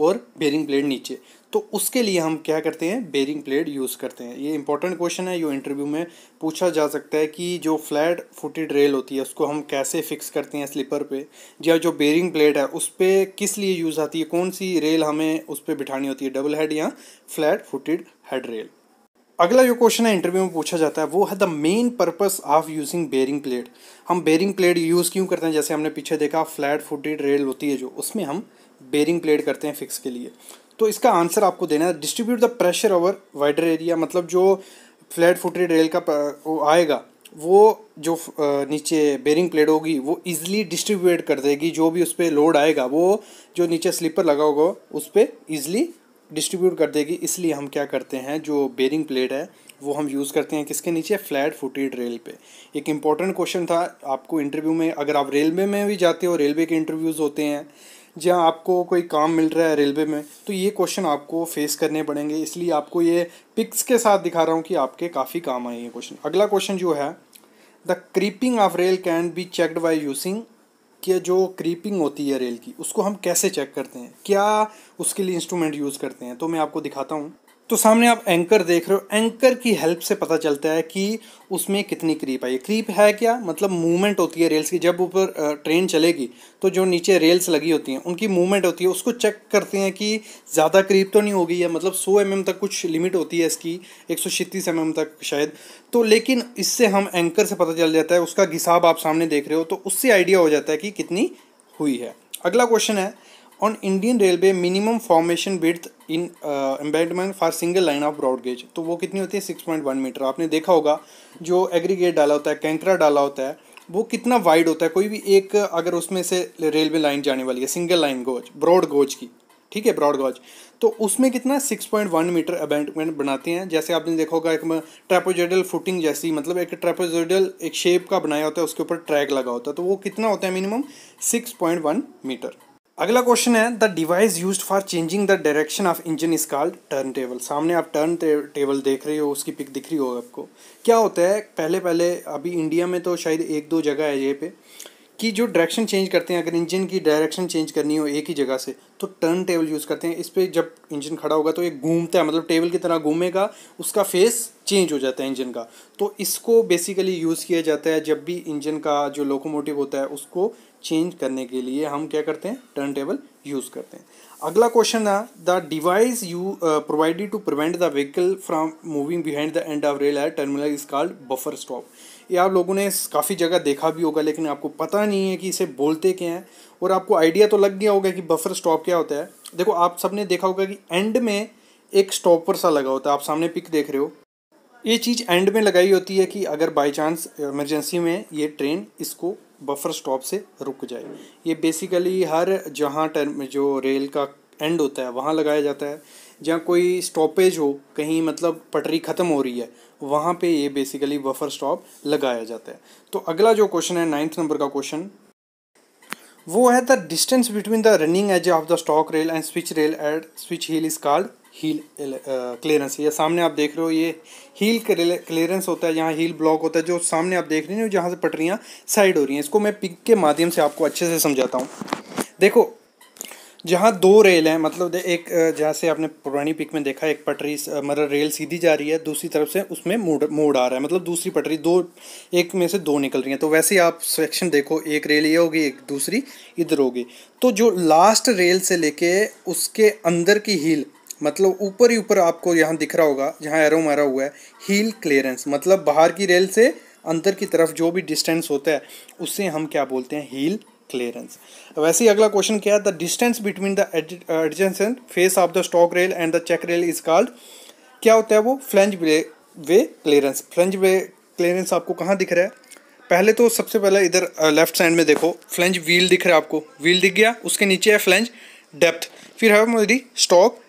और बेरिंग प्लेट नीचे, तो उसके लिए हम क्या करते हैं, बेरिंग प्लेट यूज़ करते हैं। ये इंपॉर्टेंट क्वेश्चन है, ये इंटरव्यू में पूछा जा सकता है कि जो फ्लैट फुटेड रेल होती है उसको हम कैसे फिक्स करते हैं स्लीपर पे, या जो बेरिंग प्लेट है उस पर किस लिए यूज़ आती है, कौन सी रेल हमें उस पर बिठानी होती है, डबल हेड या फ्लैट फुटेड हेड रेल। अगला जो क्वेश्चन है इंटरव्यू में पूछा जाता है वो है the main purpose of using bearing plate. हम बेयरिंग प्लेट यूज़ क्यों करते हैं? जैसे हमने पीछे देखा फ्लैट फुटेड रेल होती है जो, उसमें हम बेयरिंग प्लेट करते हैं फिक्स के लिए। तो इसका आंसर आपको देना है distribute the pressure over wider area. मतलब जो फ्लैट फुटेड रेल का वो आएगा, वो जो नीचे बेयरिंग प्लेट होगी वो ईजिली डिस्ट्रीब्यूट कर देगी। जो भी उस पर लोड आएगा वो जो नीचे स्लीपर लगा होगा उस पर ईजिली डिस्ट्रीब्यूट कर देगी। इसलिए हम क्या करते हैं, जो बेयरिंग प्लेट है वो हम यूज़ करते हैं किसके नीचे, फ्लैट फुटेड रेल पे। एक इम्पॉर्टेंट क्वेश्चन था आपको इंटरव्यू में, अगर आप रेलवे में भी जाते हो, रेलवे के इंटरव्यूज़ होते हैं जहाँ आपको कोई काम मिल रहा है रेलवे में, तो ये क्वेश्चन आपको फेस करने पड़ेंगे। इसलिए आपको ये पिक्स के साथ दिखा रहा हूँ कि आपके काफ़ी काम आए ये क्वेश्चन। अगला क्वेश्चन जो है the creeping of rail can be checked by using, कि जो क्रीपिंग होती है रेल की उसको हम कैसे चेक करते हैं, क्या उसके लिए इंस्ट्रूमेंट यूज़ करते हैं, तो मैं आपको दिखाता हूँ। तो सामने आप एंकर देख रहे हो, एंकर की हेल्प से पता चलता है कि उसमें कितनी क्रीप आई है। क्रीप है क्या, मतलब मूवमेंट होती है रेल्स की। जब ऊपर ट्रेन चलेगी तो जो नीचे रेल्स लगी होती हैं उनकी मूवमेंट होती है, उसको चेक करते हैं कि ज़्यादा क्रीप तो नहीं होगी है। मतलब 100 mm तक कुछ लिमिट होती है इसकी, 137 mm तक शायद, तो लेकिन इससे हम एंकर से पता चल जाता है। उसका घिसाव आप सामने देख रहे हो, तो उससे आइडिया हो जाता है कि कितनी हुई है। अगला क्वेश्चन है on Indian railway minimum formation width in embankment for single line of broad gauge, तो वो कितनी होती है, 6.1 मीटर। आपने देखा होगा जो एग्रीगेट डाला होता है, कैंकरा डाला होता है, वो कितना वाइड होता है। कोई भी एक अगर उसमें से रेलवे लाइन जाने वाली है single line gauge, broad gauge की, ठीक है, ब्रॉड गोज, तो उसमें कितना 6.1 मीटर एम्बैंकमेंट बनाते हैं। जैसे आपने देखा होगा एक ट्रेपोजोइडल फुटिंग जैसी, मतलब एक ट्रेपोजोइडल एक शेप का बनाया होता है, उसके ऊपर ट्रैक लगा होता है, तो वो कितना होता है मिनिमम 6.1 मीटर। अगला क्वेश्चन है the device used for changing the direction of engine is called turn table. सामने आप टर्न टेबल देख रहे हो, उसकी पिक दिख रही होगा आपको। क्या होता है, पहले अभी इंडिया में तो शायद एक दो जगह है ये पे कि जो डायरेक्शन चेंज करते हैं, अगर इंजन की डायरेक्शन चेंज करनी हो एक ही जगह से, तो टर्न टेबल यूज़ करते हैं। इस पर जब इंजन खड़ा होगा तो ये घूमता है, मतलब टेबल की तरह घूमेगा, उसका फेस चेंज हो जाता है इंजन का। तो इसको बेसिकली यूज़ किया जाता है जब भी इंजन का जो लोकोमोटिव होता है उसको चेंज करने के लिए हम क्या करते हैं, टर्न टेबल यूज़ करते हैं। अगला क्वेश्चन है the device you provided to prevent the vehicle from moving behind the end of rail at terminal is called buffer stop. ये आप लोगों ने काफ़ी जगह देखा भी होगा, लेकिन आपको पता नहीं है कि इसे बोलते क्या हैं। और आपको आइडिया तो लग गया होगा कि बफर स्टॉप क्या होता है। देखो आप सबने देखा होगा कि एंड में एक स्टॉपर सा लगा होता है, आप सामने पिक देख रहे हो, ये चीज़ एंड में लगाई होती है कि अगर बाई चांस इमरजेंसी में ये ट्रेन इसको बफर स्टॉप से रुक जाए। ये बेसिकली हर जहाँ टर्म जो रेल का एंड होता है वहाँ लगाया जाता है, जहाँ कोई स्टॉपेज हो कहीं, मतलब पटरी ख़त्म हो रही है वहाँ पे ये बेसिकली बफर स्टॉप लगाया जाता है। तो अगला जो क्वेश्चन है 9th नंबर का क्वेश्चन वो है the distance between the running edge of the stock rail and switch rail at switch heel is called heel clearance. ये सामने आप देख रहे हो, ये हील क्लियरेंस होता है, यहाँ हील ब्लॉक होता है जो सामने आप देख रहे हो, जहाँ से पटरियाँ साइड हो रही हैं। इसको मैं पिक के माध्यम से आपको अच्छे से समझाता हूँ। देखो जहाँ दो रेल हैं, मतलब एक जैसे आपने पुरानी पिक में देखा, एक पटरी मतलब रेल सीधी जा रही है, दूसरी तरफ से उसमें मोड़ आ रहा है, मतलब दूसरी पटरी दो, एक में से दो निकल रही हैं। तो वैसे ही आप सेक्शन देखो, एक रेल ये होगी, एक दूसरी इधर होगी। तो जो लास्ट रेल से लेके उसके अंदर की हील, मतलब ऊपर ही ऊपर आपको यहाँ दिख रहा होगा जहाँ एरो मारा हुआ है, हील क्लियरेंस, मतलब बाहर की रेल से अंदर की तरफ जो भी डिस्टेंस होता है उससे हम क्या बोलते हैं, हील क्लियरेंस। वैसे ही अगला क्वेश्चन क्या है, the distance between the adjacent face of the stock rail and the check rail is called, क्या होता है वो, flange way clearance. Flange way clearance आपको कहाँ दिख रहा है, पहले तो सबसे पहले इधर लेफ्ट साइड में देखो, फ्लैंज व्हील दिख रहा है आपको, व्हील दिख गया, उसके नीचे है फ्लैंज डेप्थ, फिर है मेरी स्टॉक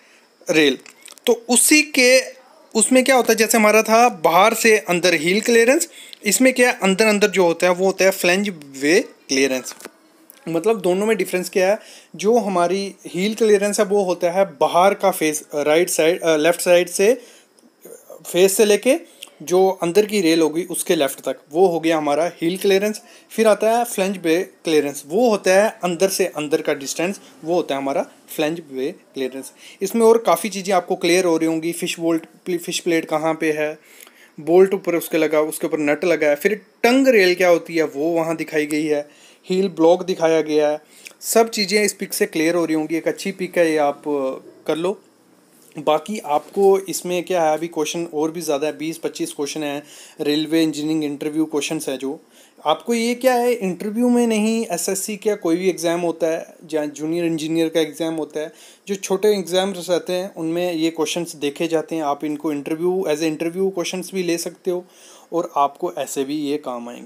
रेल। तो उसी के उसमें क्या होता है, जैसे हमारा था बाहर से अंदर हील क्लियरेंस, इसमें क्या है अंदर अंदर जो होता है वो होता है फ्लैंज वे क्लियरेंस। मतलब दोनों में डिफरेंस क्या है, जो हमारी हील क्लियरेंस है वो होता है बाहर का face, right side left side से फेस से लेके जो अंदर की रेल होगी उसके लेफ्ट तक, वो हो गया हमारा हील क्लियरेंस। फिर आता है फ्लैंज वे क्लियरेंस, वो होता है अंदर से अंदर का डिस्टेंस, वो होता है हमारा फ्लैंज वे क्लियरेंस। इसमें और काफ़ी चीज़ें आपको क्लियर हो रही होंगी, फिश प्लेट कहाँ पे है, बोल्ट ऊपर उसके लगा, उसके ऊपर नट लगा है, फिर टंग रेल क्या होती है वो वहाँ दिखाई गई है, हील ब्लॉक दिखाया गया है, सब चीज़ें इस पिक से क्लियर हो रही होंगी। एक अच्छी पिक है ये, आप कर लो। बाकी आपको इसमें क्या है, अभी क्वेश्चन और भी ज़्यादा है, 20-25 क्वेश्चन है, रेलवे इंजीनियरिंग इंटरव्यू क्वेश्चंस है जो आपको ये क्या है इंटरव्यू में नहीं, एसएससी का कोई भी एग्ज़ाम होता है जहाँ जूनियर इंजीनियर का एग्ज़ाम होता है, जो छोटे एग्ज़ाम्स रहते हैं उनमें ये क्वेश्चंस देखे जाते हैं। आप इनको interview as a interview questions भी ले सकते हो और आपको ऐसे भी ये काम आएंगे।